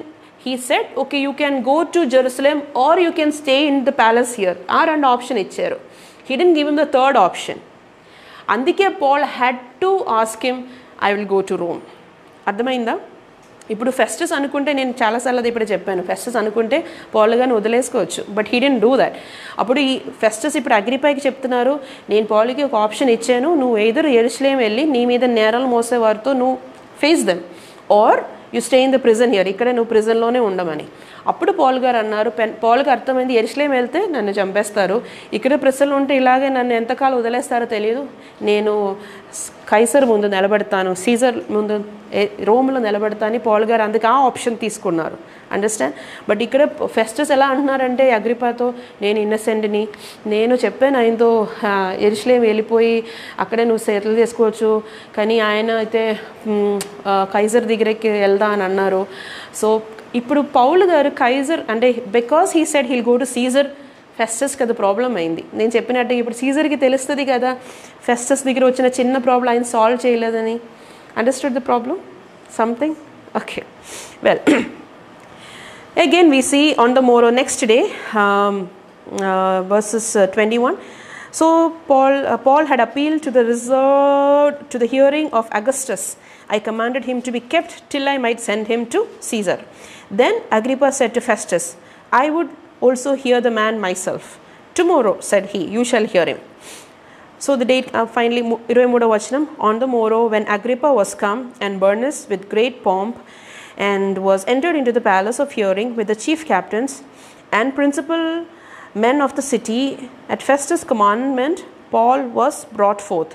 he said, okay, you can go to Jerusalem or you can stay in the palace here. Aa rendu option icharu. He didn't give him the third option. Andike Paul had to ask him, I will go to Rome. Ardhamainda? Ippudu Festus anukunte, nenu chaala saala adi ippude cheppanu, Festus anukunte Paul gani odulesukochu, but he didn't do that. Appudu ee Festus ippudu Agrippa ki cheptunnaru, nenu Paul ki oka option ichchanu, nu either Jerusalem elli nee meeda neralu mose vartho nu face them or you stay in the prison here, ikkada nu prison lone undamani. Appudu Paul garu annaru, Paul ki arthamaindi, Jerusalem elthe nannu champestaru, ikkada prison lo unte ilage nannu enta kaalu odalestaro teliyadu, nenu Kaiser ముందు నిలబడతాను, Caesar ముందు రోమ్లో నిలబడతాను Paul గారు అందుకు ఆ option తీసుకున్నారు. Understand? But ఇక్కడ Festus ఎలా అంటున్నారంటే అగ్రిపాతో, నేను ఇన్నసెంట్ని, నేను చెప్పాను ఆయనతో యెరూషలేం వెళ్ళిపోయి అక్కడే నువ్వు సెటిల్ చేసుకోవచ్చు, కానీ ఆయన అయితే కైసర్ దగ్గరికి వెళ్దా అని అన్నారు. సో ఇప్పుడు పౌల్ గారు కైసర్ అంటే because he said he'll go to Caesar, ఫెస్టస్కి అది ప్రాబ్లం అయింది. నేను చెప్పినట్టు ఇప్పుడు సీజర్కి తెలుస్తుంది కదా ఫెస్టస్ దగ్గర వచ్చిన చిన్న ప్రాబ్లం ఆయన సాల్వ్ చేయలేదని. Understood the problem something? Okay, well again we see on the morrow next day verses 21. So Paul had appealed to the hearing of Augustus. I commanded him to be kept till I might send him to Caesar. Then Agrippa said to Festus, I would also hear the man myself. Tomorrow, said he, you shall hear him. So the date finally 23వ వచనం, on the morrow when Agrippa was come and Bernice with great pomp and was entered into the palace of hearing with the chief captains and principal men of the city, at Festus' commandment Paul was brought forth.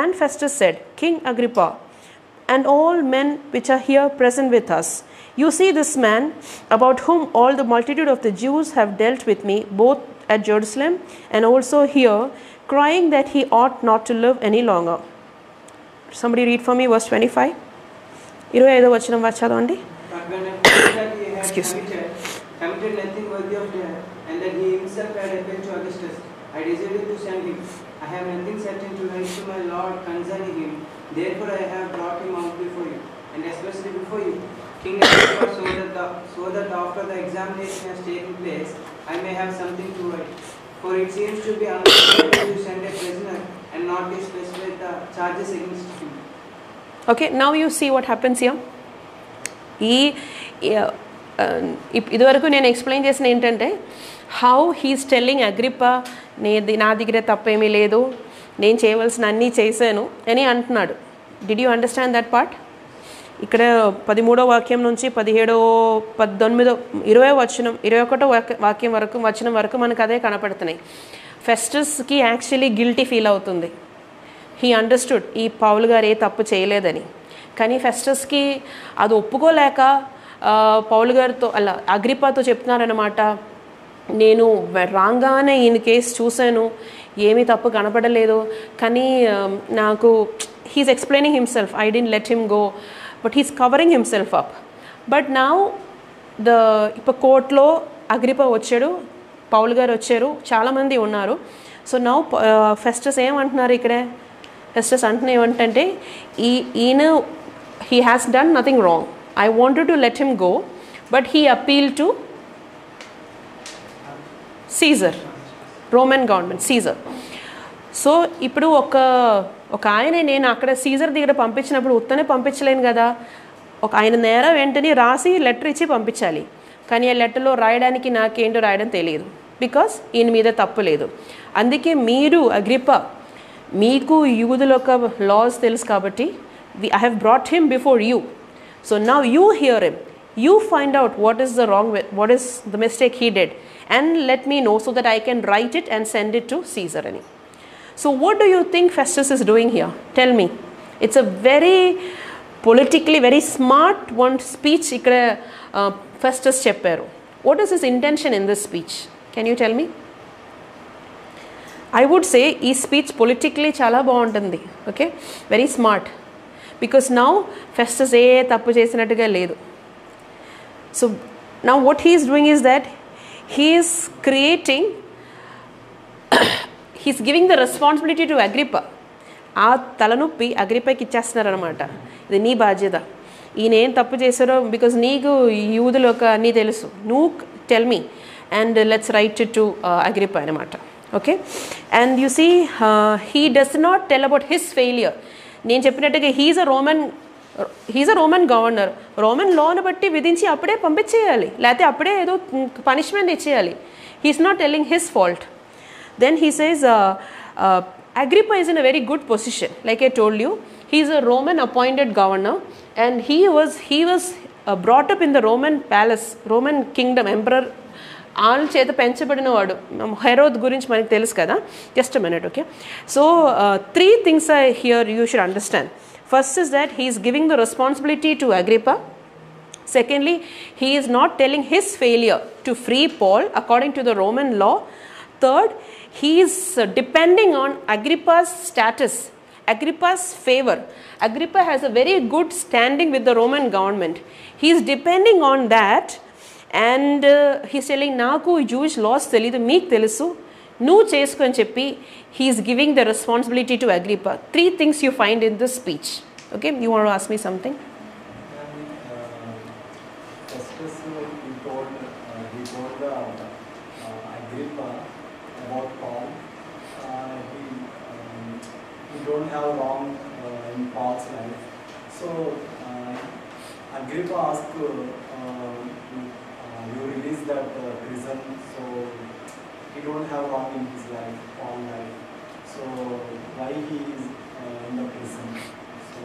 And Festus said, King Agrippa, and all men which are here present with us, you see this man, about whom all the multitude of the Jews have dealt with me, both at Jerusalem and also here, crying that he ought not to live any longer. Somebody read for me verse 25. 25వ వచనం చదవండి. Excuse me. Committed nothing worthy of death, and that he himself had appealed to Augustus. I desired to send him. I have nothing certain to write to my Lord concerning him. Therefore I have brought him out before you, and especially before you, King Agrippa, so that after the examination has taken place, I may have something to write. For it seems to be unlawful to send a prisoner and not to specify the charges against him. Okay, now you see what happens here. ఇదివరకు నేను explain చేసిన ఏంటంటే how he's telling Agrippa, నా దగ్గరే తప్పేమీ లేదు, నేను చేయవలసిన అన్నీ చేశాను అని అంటున్నాడు. Did you understand that part? ఇక్కడ 13వ వాక్యం నుంచి 19 వచనం 21వ వాక్యం వచనం వరకు మనకు అదే కనపడుతున్నాయి. ఫెస్టస్కి యాక్చువల్లీ గిల్టీ ఫీల్ అవుతుంది. he understood ఈ పౌలు గారు ఏ తప్పు చేయలేదని. కానీ ఫెస్టస్కి అది ఒప్పుకోలేక పౌలు గారితో అలా అగ్రిపాతో చెప్తున్నారనమాట, నేను రాగానే ఈయన కేసు చూశాను, ఏమీ తప్పు కనపడలేదు, కానీ నాకు he's explaining himself, I didn't let him go, but he's covering himself up. But now ఇప్పుడు కోర్టులో అగ్రిప వచ్చాడు, పౌలు గారు వచ్చారు, చాలామంది ఉన్నారు. సో నౌ ఫెస్టస్ ఏమంటున్నారు ఇక్కడే, ఫెస్టస్ అంటున్నా ఏమంటే ఈయన he has done nothing wrong, I wanted to let him go, but he appealed to Caesar, Roman government, Caesar. So ఇప్పుడు ఒక ఆయన నేను అక్కడ సీజర్ దగ్గర పంపించినప్పుడు ఉత్తనే పంపించలేను కదా, ఒక ఆయన నేరం వెంటనే రాసి లెటర్ ఇచ్చి పంపించాలి. కానీ ఆ లెటర్లో రాయడానికి నాకేంటో రాయడం తెలియదు, బికాస్ ఈయన మీద తప్పు లేదు. అందుకే మీరు అగ్రిప్ప, మీకు యూదుల యొక్క లాస్ తెలుసు కాబట్టి, I have brought him before you. So now you hear him, you find out what is the wrong way, what is the mistake he did, and let me know so that I can write it and send it to Caesar. So what do you think Festus is doing here? Tell me. It's a very politically very smart one speech ikkada Festus chepparu. What is his intention in this speech? Can you tell me? I would say ee speech politically chala baaguntundi, okay, very smart. Because now Festus ఏ తప్పు చేసినట్టుగా లేదు. So now what he is doing is that he is giving the responsibility to Agrippa. ఆ తలనొప్పి అగ్రిప్పకి ఇచ్చేస్తున్నారు అనమాట, ఇది నీ బాధ్యత, ఈయన ఏం తప్పు చేశారో, బికాజ్ నీకు యూదులు ఒక నీ తెలుసు, నువ్వు tell me and let's write it to Agrippa అనమాట. Okay, and you see he does not tell about his failure. నేను చెప్పినట్టుగా he's a Roman governor, Roman లాను బట్టి విధించి అప్పుడే పంపించేయాలి, లేకపోతే అప్పుడే ఏదో పనిష్మెంట్ ఇచ్చేయాలి. He's not telling his fault. Then he says Agrippa is in a very good position, like I told you, he's a Roman appointed governor and he was brought up in the Roman palace, Roman kingdom, emperor వాళ్ళ చేత పెంచబడిన వాడు. Herod గురించి మనకు తెలుసు కదా, just a minute. Okay, so 3 things are here you should understand. First is that he is giving the responsibility to Agrippa. Secondly, he is not telling his failure to free Paul according to the Roman law. Third, he is depending on Agrippa's status, Agrippa's favor. Agrippa has a very good standing with the Roman government. He is depending on that. And he is telling, నాకు Jewish laws తెలియదు, మీకు తెలుసు, నువ్వు చేసుకొని చెప్పి he is giving the responsibility to Agrippa. 3 things you find in this speech. Okay, you want to ask me something? Festus he told Agrippa about Paul. He don't have wrong in Paul's life. So Agrippa asked you release that prison, so he don't have wrong in his life, all life. So why he is in the prison? So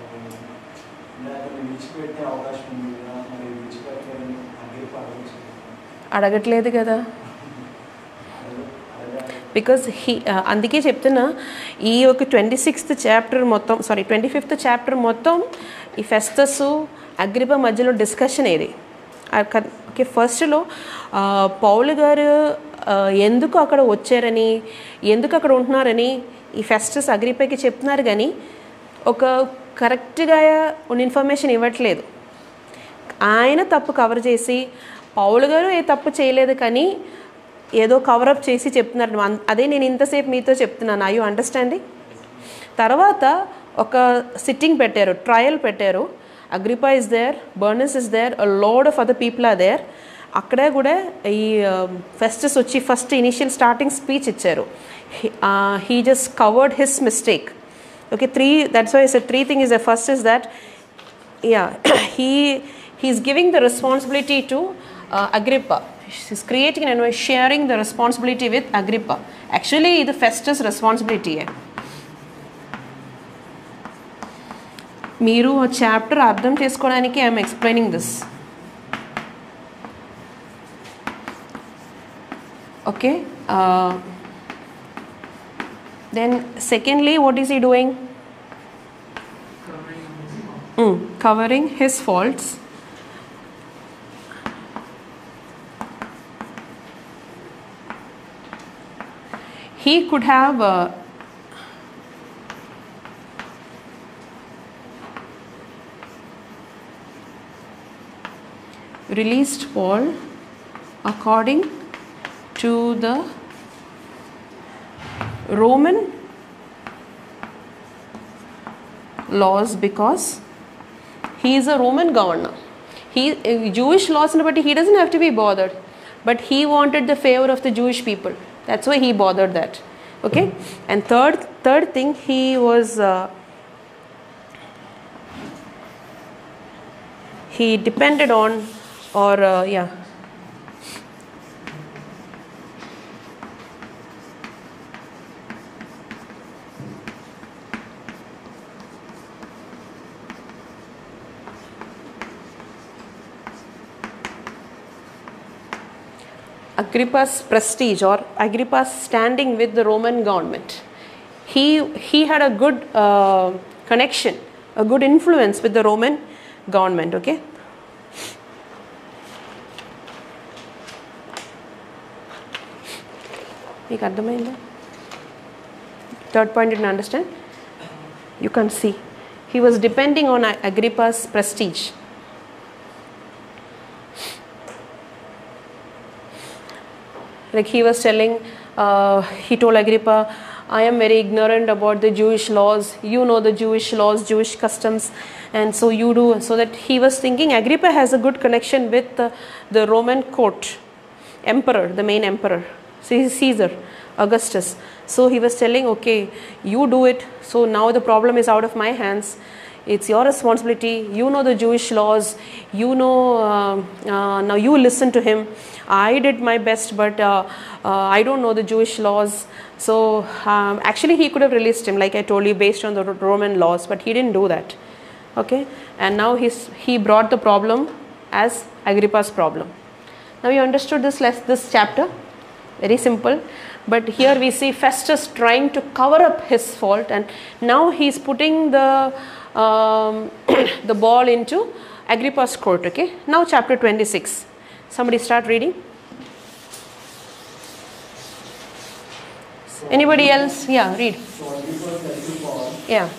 that విడిచిపెట్టే అవకాశం ఉంది కదా, మరి విడిచిపెట్టని Agrippa అడగట్లేదు కదా, because he అందుకే చెప్తున్నా. ఈ ఒక 26th chapter మొత్తం, సారీ 25th chapter మొత్తం ఈ ఫెస్టస్ అగ్రిప్ప మధ్యలో డిస్కషన్ ఇది. ఓకే, ఫస్ట్లో పౌలు గారు ఎందుకు అక్కడ వచ్చారని, ఎందుకు అక్కడ ఉంటున్నారని ఈ ఫెస్టస్ అగ్రిప్పకి చెప్తున్నారు, కానీ ఒక కరెక్ట్గా ఉన్న ఇన్ఫర్మేషన్ ఇవ్వట్లేదు. ఆయన తప్పు కవర్ చేసి, పౌలు గారు ఏ తప్పు చేయలేదు కానీ ఏదో కవరప్ చేసి చెప్తున్నారు. అదే నేను ఇంతసేపు మీతో చెప్తున్నాను. అయ్యో అండర్స్టాండింగ్. తర్వాత ఒక సిట్టింగ్ పెట్టారు, ట్రయల్ పెట్టారు. Agrippa is there, Bernice is there, a lot of other people are there. Akkada kuda ee Festus vachi first initial starting speech icharu. He just covered his mistake. Okay, 3, that's why I said 3 things. The first is that he is giving the responsibility to Agrippa. He is creating and sharing the responsibility with Agrippa. Actually the Festus responsibility hai. మీరు ఆ chapter అర్థం చేసుకోవడానికి I'm explaining this. Okay, then secondly what is he doing? covering his faults, he could have released Paul according to the Roman laws, because he is a Roman governor. He Jewish laws, but he doesn't have to be bothered. But he wanted the favor of the Jewish people. That's why he bothered that. Okay. And third thing, he depended on, or Agrippa's prestige or Agrippa's standing with the Roman government. He had a good connection, a good influence with the Roman government. Okay. Third point, didn't understand. You can see he was depending on Agrippa's prestige. Like he was telling, he told Agrippa, I am very ignorant about the Jewish laws. You know the Jewish laws, Jewish customs, and so you do. So that he was thinking Agrippa has a good connection with the Roman court, emperor, the main emperor, Caesar, Augustus. So he was telling, okay, you do it. So now the problem is out of my hands. It's your responsibility. You know the Jewish laws. You know, now you listen to him. I did my best, but I don't know the Jewish laws. So actually he could have released him, like I told you, based on the Roman laws, but he didn't do that. Okay. And now he brought the problem as Agrippa's problem. Now you understood this chapter. Very simple. But here we see Festus trying to cover up his fault, and now he's putting the ball into Agrippa's court. Okay. Now chapter 26. Somebody start reading. Anybody else? Yeah, read. Yeah.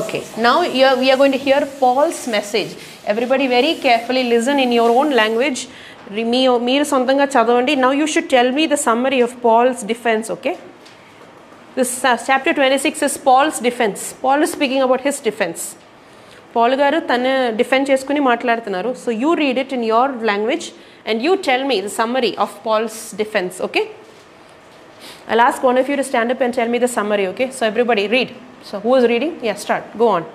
Okay. Now we are going to hear Paul's message. Everybody very carefully listen in your own language. Now you should tell me the summary of Paul's defense. Okay. This chapter 26 is Paul's defense. Paul is speaking about his defense. Paul garu tane defend cheskuni maatladutunnaru. So you read it in your language and you tell me the summary of Paul's defense. Okay. I'll ask one of you to stand up and tell me the summary. Okay. So everybody read. So who is reading? Yeah, start. Go on.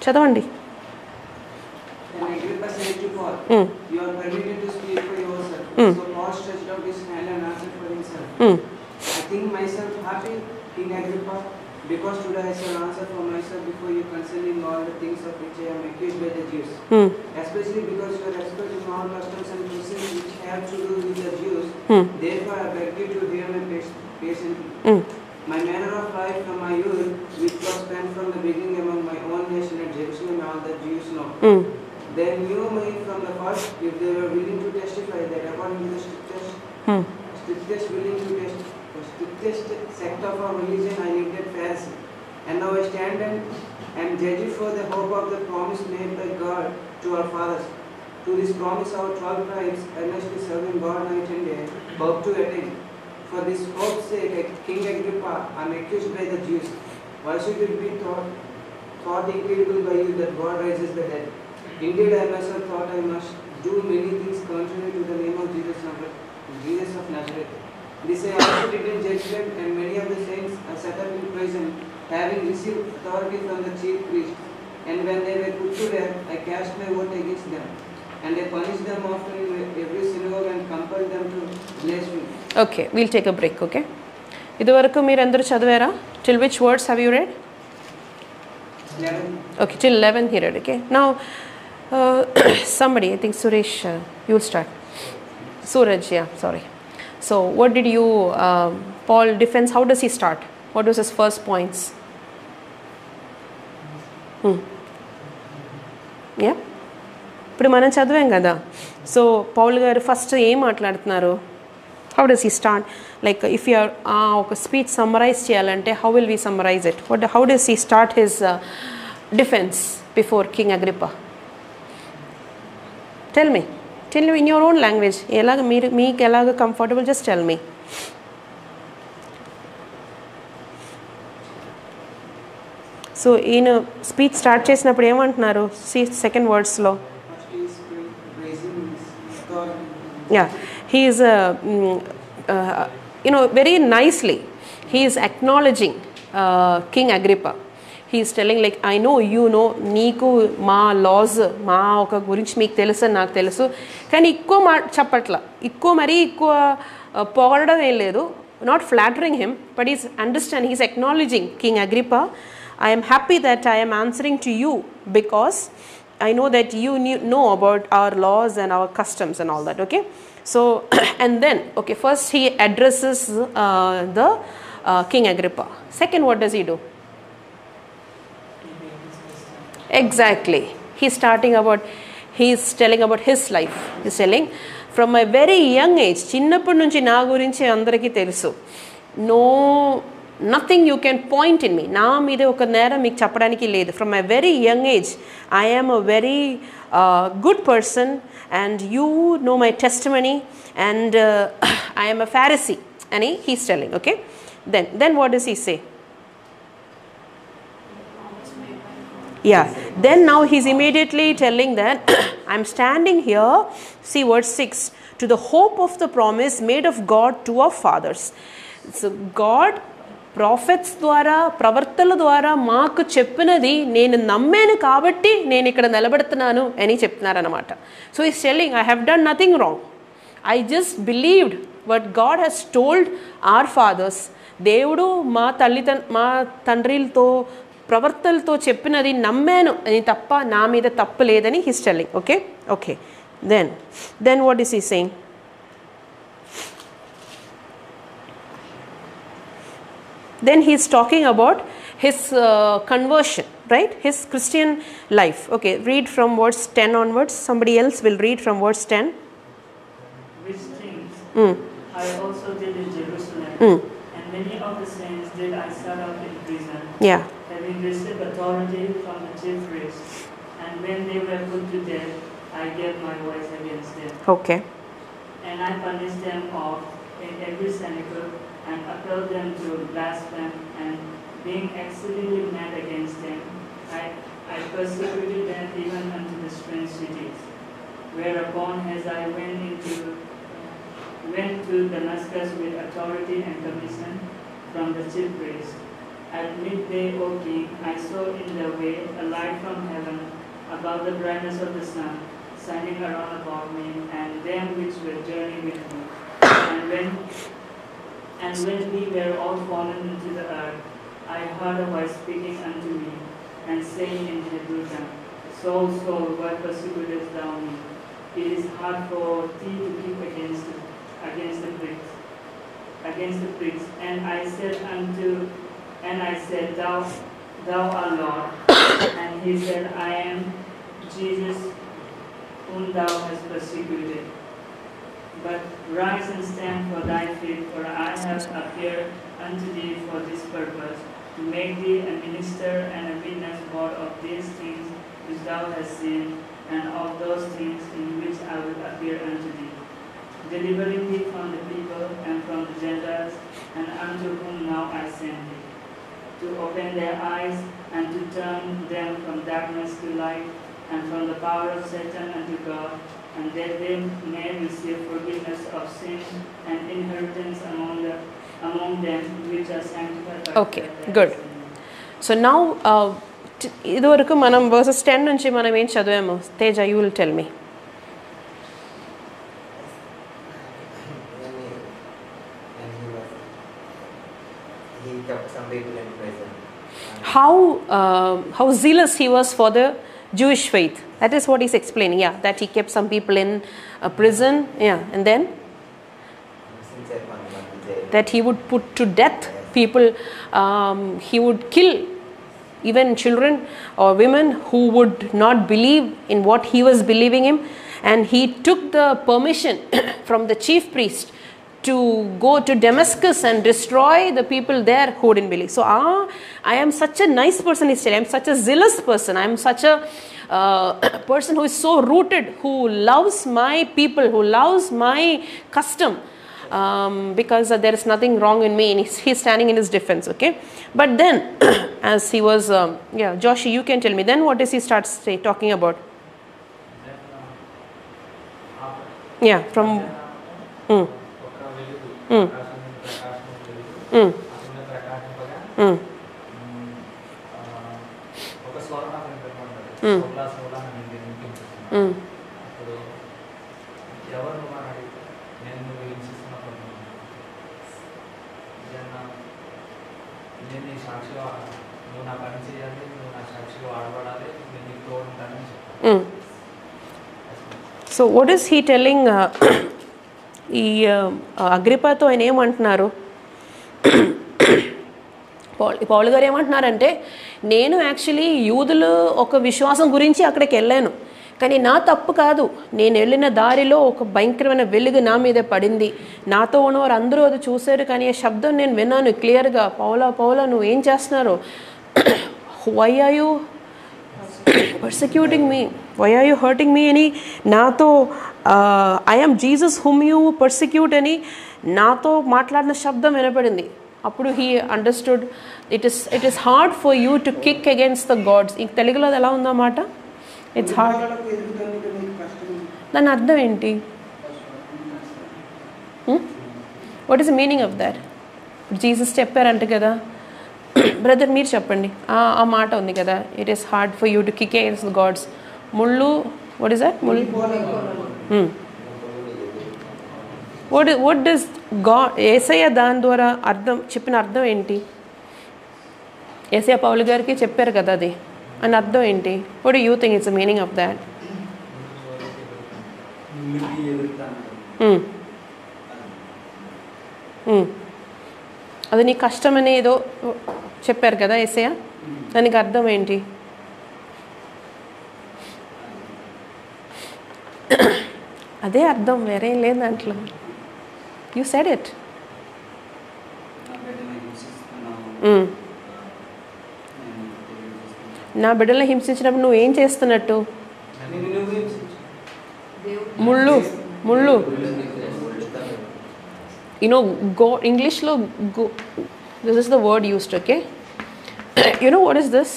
Chadavandi. Then Agrippa said to Paul, you are permitted to speak for yourself. So Paul stretched out his hand and answered for himself. I think myself happy, King Agrippa, because today I shall answer for myself before you concerning all the things of which I am accused by the Jews. Especially because you are expert in all customs and processes which have to do with the Jews. Therefore, I beg you to hear me patiently. My manner of life from my youth, which was spent from the beginning among my own nation at Jerusalem, all the Jews know. They knew me from the first, if they were willing to testify that according to the strictest willing to testify. Strictest sect of our religion I needed Pharisees, and now I stand and judge it for the hope of the promise made by God to our fathers. To this promise our 12 tribes, earnestly serving God night and day, hope to attain. For this hope's sake, King Agrippa, I am accused by the Jews. Why should it be thought incredible by you that God raises the dead? Indeed, I myself thought I must do many things contrary to the name of Jesus of Nazareth. This I also did in judgment, and many of the saints are set up in prison, having received authority from the chief priest. And when they were put to death, I cast my vote against them. And I punished them often in every synagogue and compelled them to blasphemy. Okay, we'll take a break, okay? Till which words have you read? 11. Okay, till 11 he read, okay? Now, somebody, I think Suresh, you'll start. Suraj, yeah, sorry. So, what did Paul defense, how does he start? What was his first points? Yeah ఇప్పుడు మనం చదివాం కదా. So Paul గారు first ఏం మాట్లాడుతున్నారు? How does he start? Like if you are okay, speech summarize cheyalante, how will we summarize it? What, how does he start his defense before King Agrippa? Tell me in your own language, elaga meek elaga comfortable, just tell me. So in a speech start chesinappudu em antunaru? See second words lo, yeah, he is very nicely he is acknowledging King Agrippa. He is telling like, I know you know, neeku ma laws ma oka gurinchi meeku telusa naaku telusu, kani ikko ma chappatla ikko mari ikko pogadadam em ledu, not flattering him, but he is understanding, he is acknowledging King Agrippa, I am happy that I am answering to you because I know that you know about our laws and our customs and all that. Okay, so and then okay, first he addresses the King Agrippa. Second, what does he do? Exactly, he's starting about, he's telling about his life. He's telling from a very young age, chinnappudu nunchi na gurinchi andariki telusu, no nothing you can point in me, na meede oka neram meeku cheppadaniki ledhu. From a very young age I am a very good person and you know my testimony and I am a Pharisee, and he is telling. Okay, then what does he say? Yeah, then now he's immediately telling that I am standing here, see verse 6, to the hope of the promise made of God to our fathers. So God prophets ద్వారా ప్రవర్తల ద్వారా మాకు చెప్పినది నేను నమ్మాను కాబట్టి నేను ఇక్కడ నిలబడుతున్నాను అని చెప్తున్నారన్నమాట. So is telling I have done nothing wrong, I just believed what God has told our fathers. దేవుడు మా తండ్రిలతో ప్రవర్తలతో చెప్పినది నమ్మాను అని తప్ప నా మీద తప్పు లేదని is telling. Okay okay then what is he saying? Then he is talking about his conversion, right? His Christian life. Okay, read from verse 10 onwards. Somebody else will read from verse 10. Which things I also did in Jerusalem, and many of the saints did I set up in prison. Yeah. Having received authority from the chief priests, and when they were put to death, I gave my voice against them. Okay. And I punished them all in every synagogue, and upheld them to blaspheme, and being exceedingly mad against them, I persecuted them even unto the strange cities. Whereupon, as I went to Damascus with authority and commission from the chief priest, at midday, O King, I saw in the way a light from heaven, above the brightness of the sun, shining around about me and them which were journeying with me. And when we were all fallen into the earth, I heard a voice speaking unto me, and saying in Hebrew tongue, Soul, soul, why persecutest thou me? It is hard for thee to keep against the pricks. And I said, Thou art Lord. And he said, I am Jesus, whom thou hast persecuted. But rise and stand for thy feet, for I have appeared unto thee for this purpose, to make thee a minister and a witness both of these things which thou hast seen, and of those things in which I will appear unto thee, delivering thee from the people and from the Gentiles, and unto whom now I send thee, to open their eyes and to turn them from darkness to light, and from the power of Satan unto God, and that they may receive forgiveness of sin and inheritance among them which are sanctified by God. Okay, good. So now idovaruku manam verses 10 nunchi manam em chaduvamo? Teja, you will tell me. He kept some people in prison. How zealous he was for the Jewish faith. That is what he's explaining. Yeah, that he kept some people in a prison. Yeah, and then that he would put to death people. He would kill even children or women who would not believe in what he was believing in. And he took the permission from the chief priest to go to Damascus and destroy the people there who didn't believe. So, I am such a nice person, he said. I am such a zealous person. I am such a person who is so rooted, who loves my people, who loves my custom. Because there is nothing wrong in me, and he's standing in his defense, okay. But then, as he was, Joshi, you can tell me, then what does he start talking about? Yeah, from... So what is he telling Agrippa to in ఏమంటున్నారు? Paul garu ఏమంటున్నారంటే, నేను actually యూదులు ఒక విశ్వాసం గురించి అక్కడికి వెళ్ళాను, కానీ నా తప్పు కాదు. నేను వెళ్ళిన దారిలో ఒక భయంకరమైన వెలుగు నా మీద పడింది. నాతో ఉన్నవారు అందరూ అది చూశారు, కానీ ఆ శబ్దం నేను విన్నాను క్లియర్గా. పౌలా నువ్వు ఏం చేస్తున్నారు? Why are you persecuting me? Why are you hurting me? Any nato I am Jesus whom you persecute. Any nato matladna shabdam vinapadindi. Appudu he understood it is hard for you to kick against the gods. In Telugu lo ela unda maata, it's hard. Then ardham enti? What is the meaning of that? Jesus chepparu anta kada. Brother మీరు చెప్పండి, ఆ మాట ఉంది కదా, it is hard for you to kick against the goads. ముళ్ళు, what is that? ముళ్ళు. What does God, యేసయ్య దాని ద్వారా అర్థం చెప్పిన అర్థం ఏంటి? యేసయ్య పౌలు గారికి చెప్పారు కదా అది, అని అర్థం ఏంటి? What do you think it's the meaning of that? అది నీకు కష్టమని ఏదో చెప్పారు కదా యేసయ్య, దానికి అర్థం ఏంటి? అదే అర్థం, వేరేం లేదు దాంట్లో. You said it. నా బిడ్డలను హింసించినప్పుడు నువ్వు ఏం చేస్తున్నట్టు? ముళ్ళు ముళ్ళు. God, English lo go, this is the word used, okay. What is this?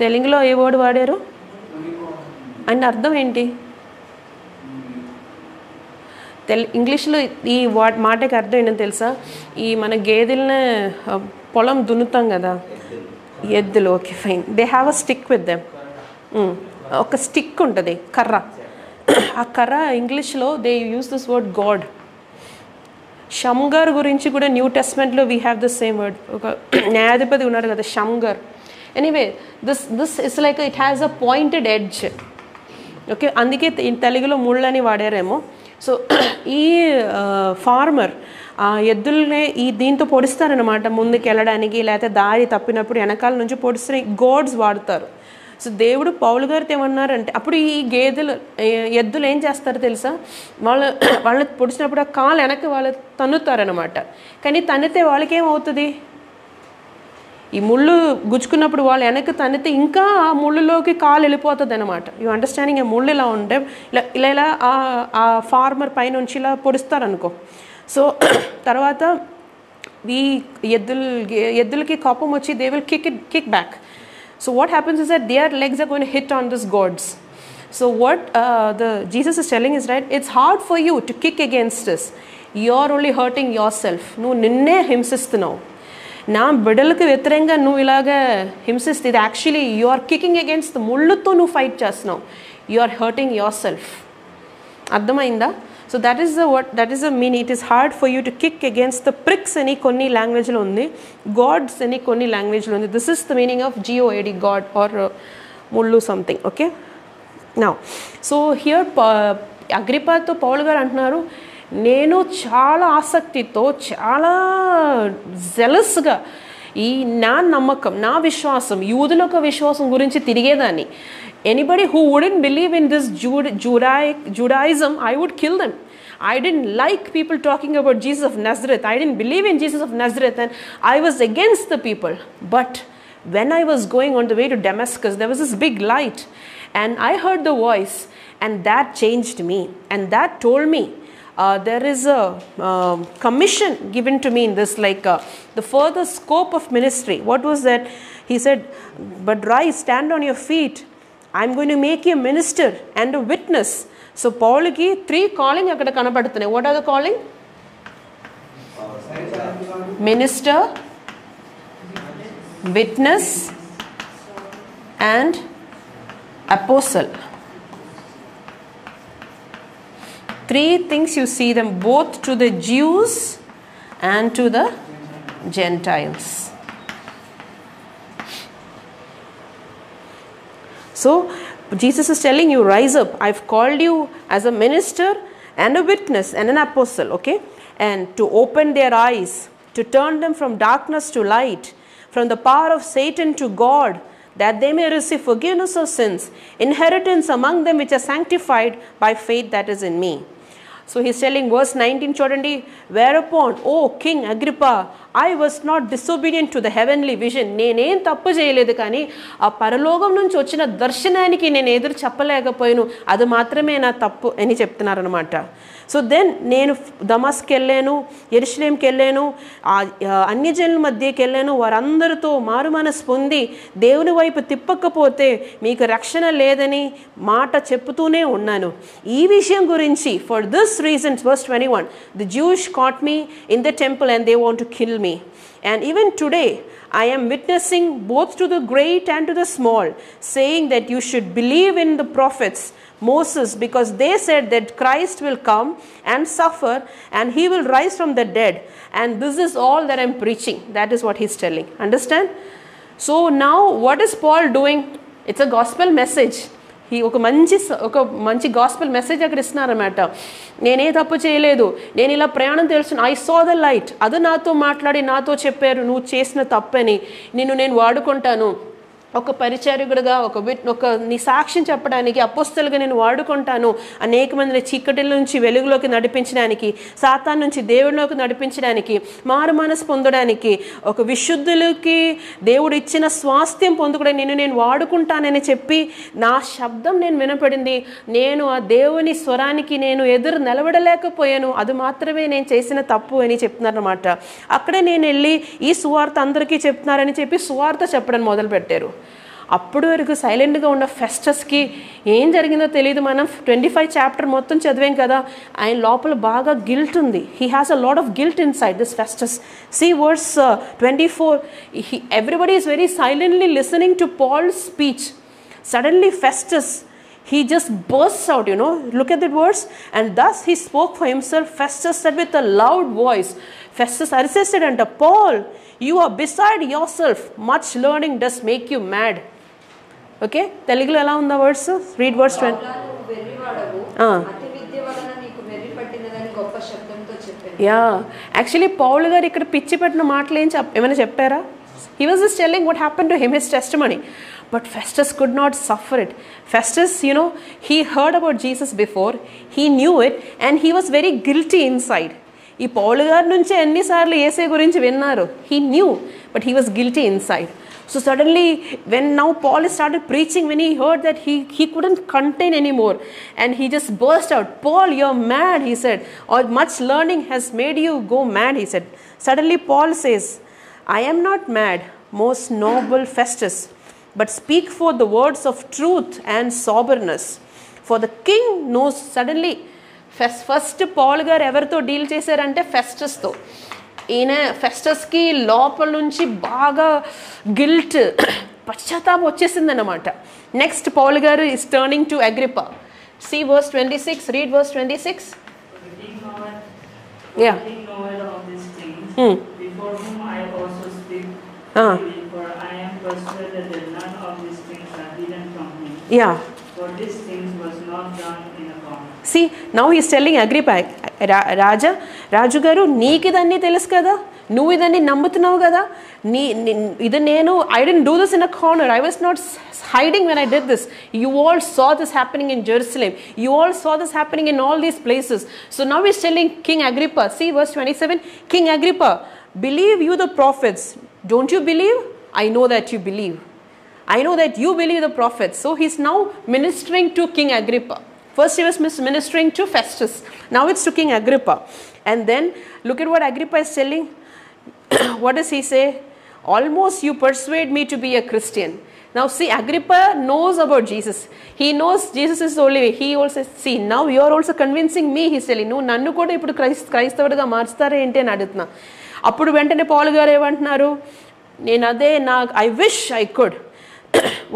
Telugu lo ee word vaadaru and ardham enti? English lo ee word maataki ardham enna telusa? Ee mana geedilne polam dunutam kada, eddulu, okay fine. They have a stick with them. Oka stick untadi, karra. Aa karra English lo they use this word God. షమ్గర్ గురించి కూడా new టెస్ట్మెంట్లో we have the same word. ఒక న్యాయాధిపతి ఉన్నారు కదా Shamgar. Anyway this is like it has a pointed edge, okay. అందుకే తెలుగులో ముళ్ళని వాడారేమో. So ఈ ఫార్మర్ ఆ ఎద్దుల్నే ఈ దీంతో పొడుస్తారనమాట, ముందుకు వెళ్ళడానికి, లేకపోతే దారి తప్పినప్పుడు వెనకాల నుంచి పొడిస్తే గోడ్స్ వాడతారు. సో దేవుడు పౌలు గారితో ఏమన్నారంటే, అప్పుడు ఈ గేదెలు ఎద్దులు ఏం చేస్తారు తెలుసా? వాళ్ళని పొడిచినప్పుడు ఆ కాలు వెనక్కి వాళ్ళు తన్నుతారనమాట. కానీ తన్నితే వాళ్ళకి ఏమవుతుంది? ఈ ముళ్ళు గుచ్చుకున్నప్పుడు వాళ్ళు వెనక్కి తన్నితే ఇంకా ఆ ముళ్ళులోకి కాలు వెళ్ళిపోతుంది అనమాట. You understanding? ఆ ముళ్ళు ఇలా ఉంటే ఇలా ఇలా ఇలా ఆ ఫార్మర్ పైన నుంచి ఇలా పొడుస్తారనుకో. సో తర్వాత ఈ ఎద్దులకి కోపం వచ్చి they will kick back. So what happens is that their legs are going to hit on these gods. So what the Jesus is telling is, right, it's hard for you to kick against this. You're only hurting yourself. No, ninne himsistunav. Na biddalku vetrenga nu ilaga himsistu. Actually, you are kicking against the mulluto nu fight chestunnav. You are hurting yourself. Ardhamainda? So that is the word, that is the meaning. It is hard for you to kick against the pricks ani konni language lo undi, gods ani konni language lo undi. This is the meaning of god, god or mullu something, okay. Now so here Agrippa to Paul garu antunaru, నేను చాలా ఆసక్తితో, చాలా జెలస్గా, Anybody who wouldn't believe in this Judaism, I would kill them. I didn't like people talking about Jesus of Nazareth. I didn't believe in Jesus of Nazareth, and I was against the people. But when I was going on the way to Damascus, there was this big light, and I heard the voice, and that changed me, and that told me there is a commission given to me in this, like the further scope of ministry. What was that? He said, but rise, stand on your feet. I'm going to make you a minister and a witness. So Paul ki three calling. What are the calling? Minister, witness, and apostle. Three things you see them both to the Jews and to the Gentiles. So Jesus is telling you, rise up. I've called you as a minister and a witness and an apostle, okay? And to open their eyes, to turn them from darkness to light, from the power of Satan to God, that they may receive forgiveness of sins, inheritance among them which are sanctified by faith that is in me. So he's telling verse 19, Chodandi, whereupon, O King Agrippa, I was not disobedient to the heavenly vision. So then, for this reason, verse 21, the Jews caught me in the temple and they want to kill me. And even today, I am witnessing both to the great and to the small, saying that you should believe in the prophets, Moses, because they said that Christ will come and suffer and he will rise from the dead. And this is all that I am preaching. That is what he is telling. Understand? So now what is Paul doing? It's a gospel message. He manchi gospel message akkada istnara mata. Nene tappu cheyaledu. Nenu ila prayanam telusunu. I saw the light. Adu nato maatladi nato chepparu. Nu chesina tappani. Ninnu nenu vaadukuntanu. Oka paricharuduga, oka nee saakshim cheppadaniki, apostoluga nenu vaadukuntanu. Aneka mandini chikati nunchi veluguloki nadipinchadaniki, saatan nunchi devudiloki nadipinchadaniki, maaru manasu pondadaniki, oka vishuddhuluki devudu ichina swastyam pondukodani nenu nenu vaadukuntanani cheppi, na shabdam nenu vinapadindi, nenu aa devuni swaraniki nenu edaru nilavadalekapoyanu, adu maatrame nenu chesina tappu ani cheptunnarunnamata. Akkade nenu elli ee suvartha andariki cheptunarani cheppi suvartha cheppadam modalu pettaru. అప్పుడు వరకు సైలెంట్గా ఉన్న ఫెస్టస్కి ఏం జరిగిందో తెలియదు. మనం 25 chapter మొత్తం చదివాం కదా. ఆయన లోపల బాగా గిల్ట్ ఉంది. He has a lot of guilt inside this Festus. See words 24. Everybody is very silently listening to Paul's speech. Suddenly Festus, he just bursts out, you know. Look at that verse. And thus he spoke for himself. Festus said with a loud voice. Festus said unto Paul, you are beside yourself. Much learning does make you mad. Okay? Telugu ela unda verse. Read verse 20. Yeah. Actually, Paul garu ikkada pichi pettina maatlu em emana cheppara? He was just telling what happened to him, his testimony. But Festus could not suffer it. Festus, you know, he heard about Jesus before. He knew it and he was very guilty inside. He knew, but he was guilty inside. So suddenly, when now Paul started preaching, when he heard that, he couldn't contain anymore. And he just burst out, Paul, you're mad, he said. Or much learning has made you go mad, he said. Suddenly Paul says, I am not mad, most noble Festus, but speak for the words of truth and soberness. For the king knows. Suddenly, first Paul gar everto deal chesarante Festus tho. In Festus ki lopal nunchi baga guilt paschatapam vachesindannamata. Next Paul gar is turning to Agrippa. See verse 26. Read verse 26. Yeah. Before whom I also speak. Persuaded that none of these things are hidden from him. Yeah. For these things was not done in a common. See, now he is telling Agrippa, Raja, Raju garu, neeki danni telusu kada. నువ్వు ఇదని నమ్ముతున్నావు కదా, నీ ఇది నేను I didn't do this in a corner, I was not hiding when I did this. You all saw this happening in Jerusalem. You all saw this happening in all these places. So now he's telling King Agrippa, see verse 27, King Agrippa, believe you the prophets, don't you believe? I know that you believe. I know that you believe the prophets. So he's now ministering to King Agrippa. First he was ministering to Festus, now it's to King Agrippa. And then look at what Agrippa is telling. What does he say? Almost you persuade me to be a Christian. Now see, Agrippa knows about Jesus. He knows Jesus is the only way. He also says, see, now you are also convincing me. He's telling, no, nannu kuda ippudu క్రైస్తవుడిగా మార్స్తారే ఏంటి అని అడుగుతున్నా. అప్పుడు వెంటనే పౌలు గారు ఏమంటున్నారు, నేను అదే నా I wish I could.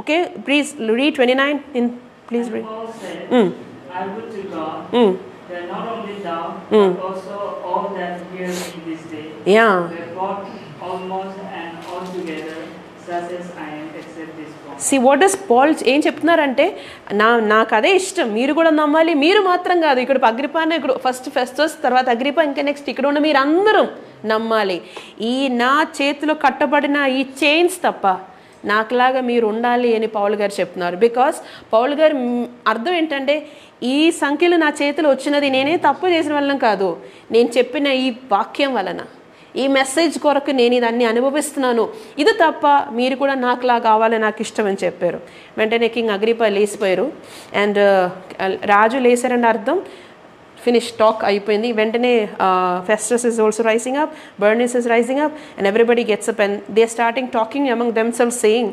Okay, please read 29 in, please read. I would to God that not only thou but also all that hear in this day were brought almost and altogether such as I am. See, what does Paul ఏం చెప్తున్నారంటే, నాకు అదే ఇష్టం, మీరు కూడా నమ్మాలి, మీరు మాత్రం కాదు, ఇక్కడ అగ్రిపానే ఫస్ట్ ఫెస్టస్, తర్వాత అగ్రిపా, ఇంకా నెక్స్ట్ ఇక్కడ ఉన్న మీరు అందరూ నమ్మాలి. ఈ నా చేతిలో కట్టబడిన ఈ చైన్స్ తప్ప నాకులాగా మీరు ఉండాలి అని పౌల్ గారు చెప్తున్నారు. బికాస్ పౌల్ గారు అర్థం ఏంటంటే, ఈ సంఖ్యలు నా చేతిలో వచ్చినది నేనే తప్పు చేసిన వలన కాదు, నేను చెప్పిన ఈ వాక్యం వలన, ఈ మెసేజ్ కొరకు నేను ఇదన్నీ అనుభవిస్తున్నాను, ఇది తప్ప మీరు కూడా నాకులా కావాలి, నాకు ఇష్టం అని చెప్పారు. వెంటనే కింగ్ అగ్రిపా లేసిపోయారు. అండ్ రాజు లేసారని అర్థం, ఫినిష్ టాక్ అయిపోయింది. వెంటనే Festus is also rising up, Bernice is rising up, and everybody gets up and they starting talking among themselves saying,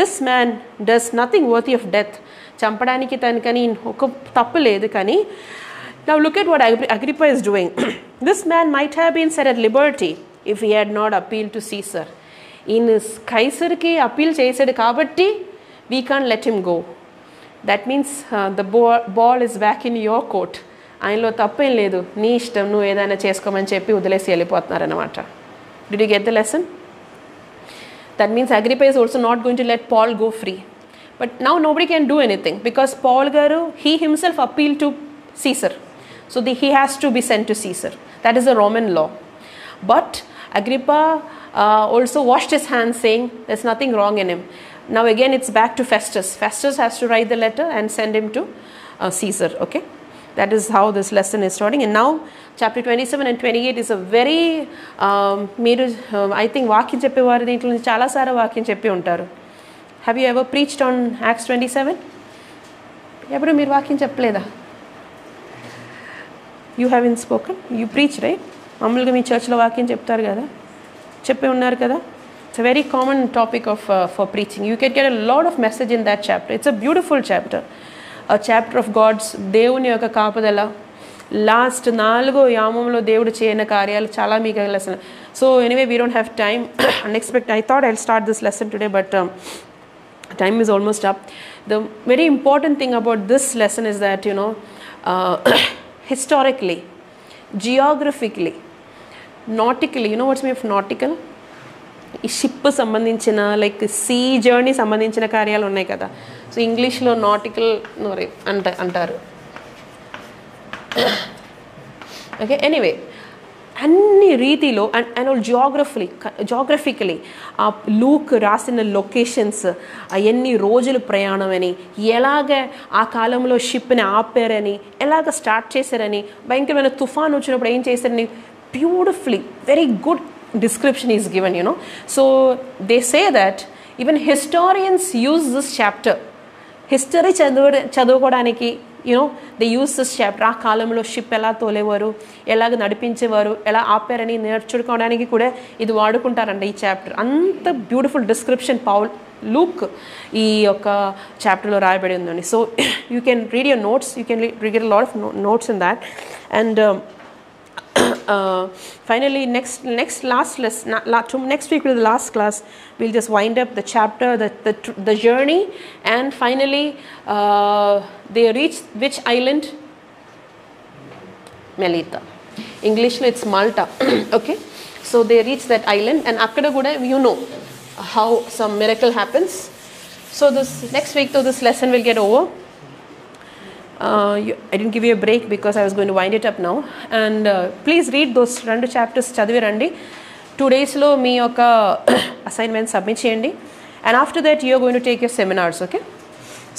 this man does nothing worthy of death. చంపడానికి తనకని ఒక తప్పు లేదు, కానీ now look at what Agrippa is doing. This man might have been set at liberty if he had not appealed to Caesar. In Caesar ki appeal chesadu kabatti we can't let him go. That means the ball is back in your court. Ayinlo tappem ledu, nee ishtam, nu edaina chesukomani cheppi udalesi yellipothunaru anamata. Did you get the lesson? That means Agrippa is also not going to let Paul go free, but now nobody can do anything because Paul garu, he himself appealed to Caesar. So he has to be sent to Caesar. That is a Roman law. But Agrippa also washed his hands, saying there's nothing wrong in him. Now again it's back to Festus. Festus has to write the letter and send him to Caesar. Okay, that is how this lesson is starting. And now chapter 27 and 28 is a very I think vaakya cheppe varu deentlo chaala sara vaakya cheppi untaru. Have you ever preached on Acts 27? Eppudu meer vaakya cheppaleda? You haven't spoken. You preach, right? Mamuluga mee church lo vakyam cheptaru kada, cheppe unnaru kada. It's a very common topic of for preaching. You can get a lot of message in that chapter. It's a beautiful chapter, a chapter of God's devuni yokka kaapadala. Last 4 yamamlo devudu cheyina karyalu chaala meega lesson. So anyway, we don't have time. Unexpected, I thought I'll start this lesson today, but time is almost up. The very important thing about this lesson is that, you know, historically, geographically, nautically, you know what's mean of nautical? Ship sambandhinchina, like sea journey sambandhinchina karyalu unnai kada. So English lo nautical antaru. Okay, anyway, అన్ని రీతిలో and all geographically ఆ Luke రాసిన locations, ఎన్ని రోజుల ప్రయాణం అని, ఎలాగ ఆ కాలంలో షిప్ని ఆపారని, ఎలాగ స్టార్ట్ చేశారని, భయంకరమైన తుఫాన్ వచ్చినప్పుడు ఏం చేశారని, beautifully very good description is given, you know. So they say that even historians use this chapter. History చదువుకోవడానికి, you know, they use this chapter. ఆ కాలంలో షిప్ ఎలా తోలేవారు, ఎలాగ నడిపించేవారు, ఎలా ఆపారని నేర్చుకోవడానికి కూడా ఇది వాడుకుంటారండి ఈ చాప్టర్. అంత బ్యూటిఫుల్ డిస్క్రిప్షన్ పౌల్ లూక్ ఈ యొక్క చాప్టర్లో రాయబడి ఉందండి. So you can read your notes, you can read lot of notes in that. And finally, next week with the last class, we'll just wind up the chapter, the journey, and finally they reached which island? Melita. English lo it's Malta. Okay, so they reached that island, and akkada kuda, you know, how some miracle happens. So this next week though, this lesson will get over. I didn't give you a break because I was going to wind it up now. And please read those 2 chapters, chadivirandi. 2 days మీ యొక్క assignment submit చేయండి. And after that, you are going to take your seminars, okay?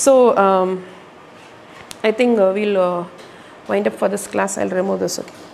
So, I think we'll wind up for this class. I'll remove this, okay?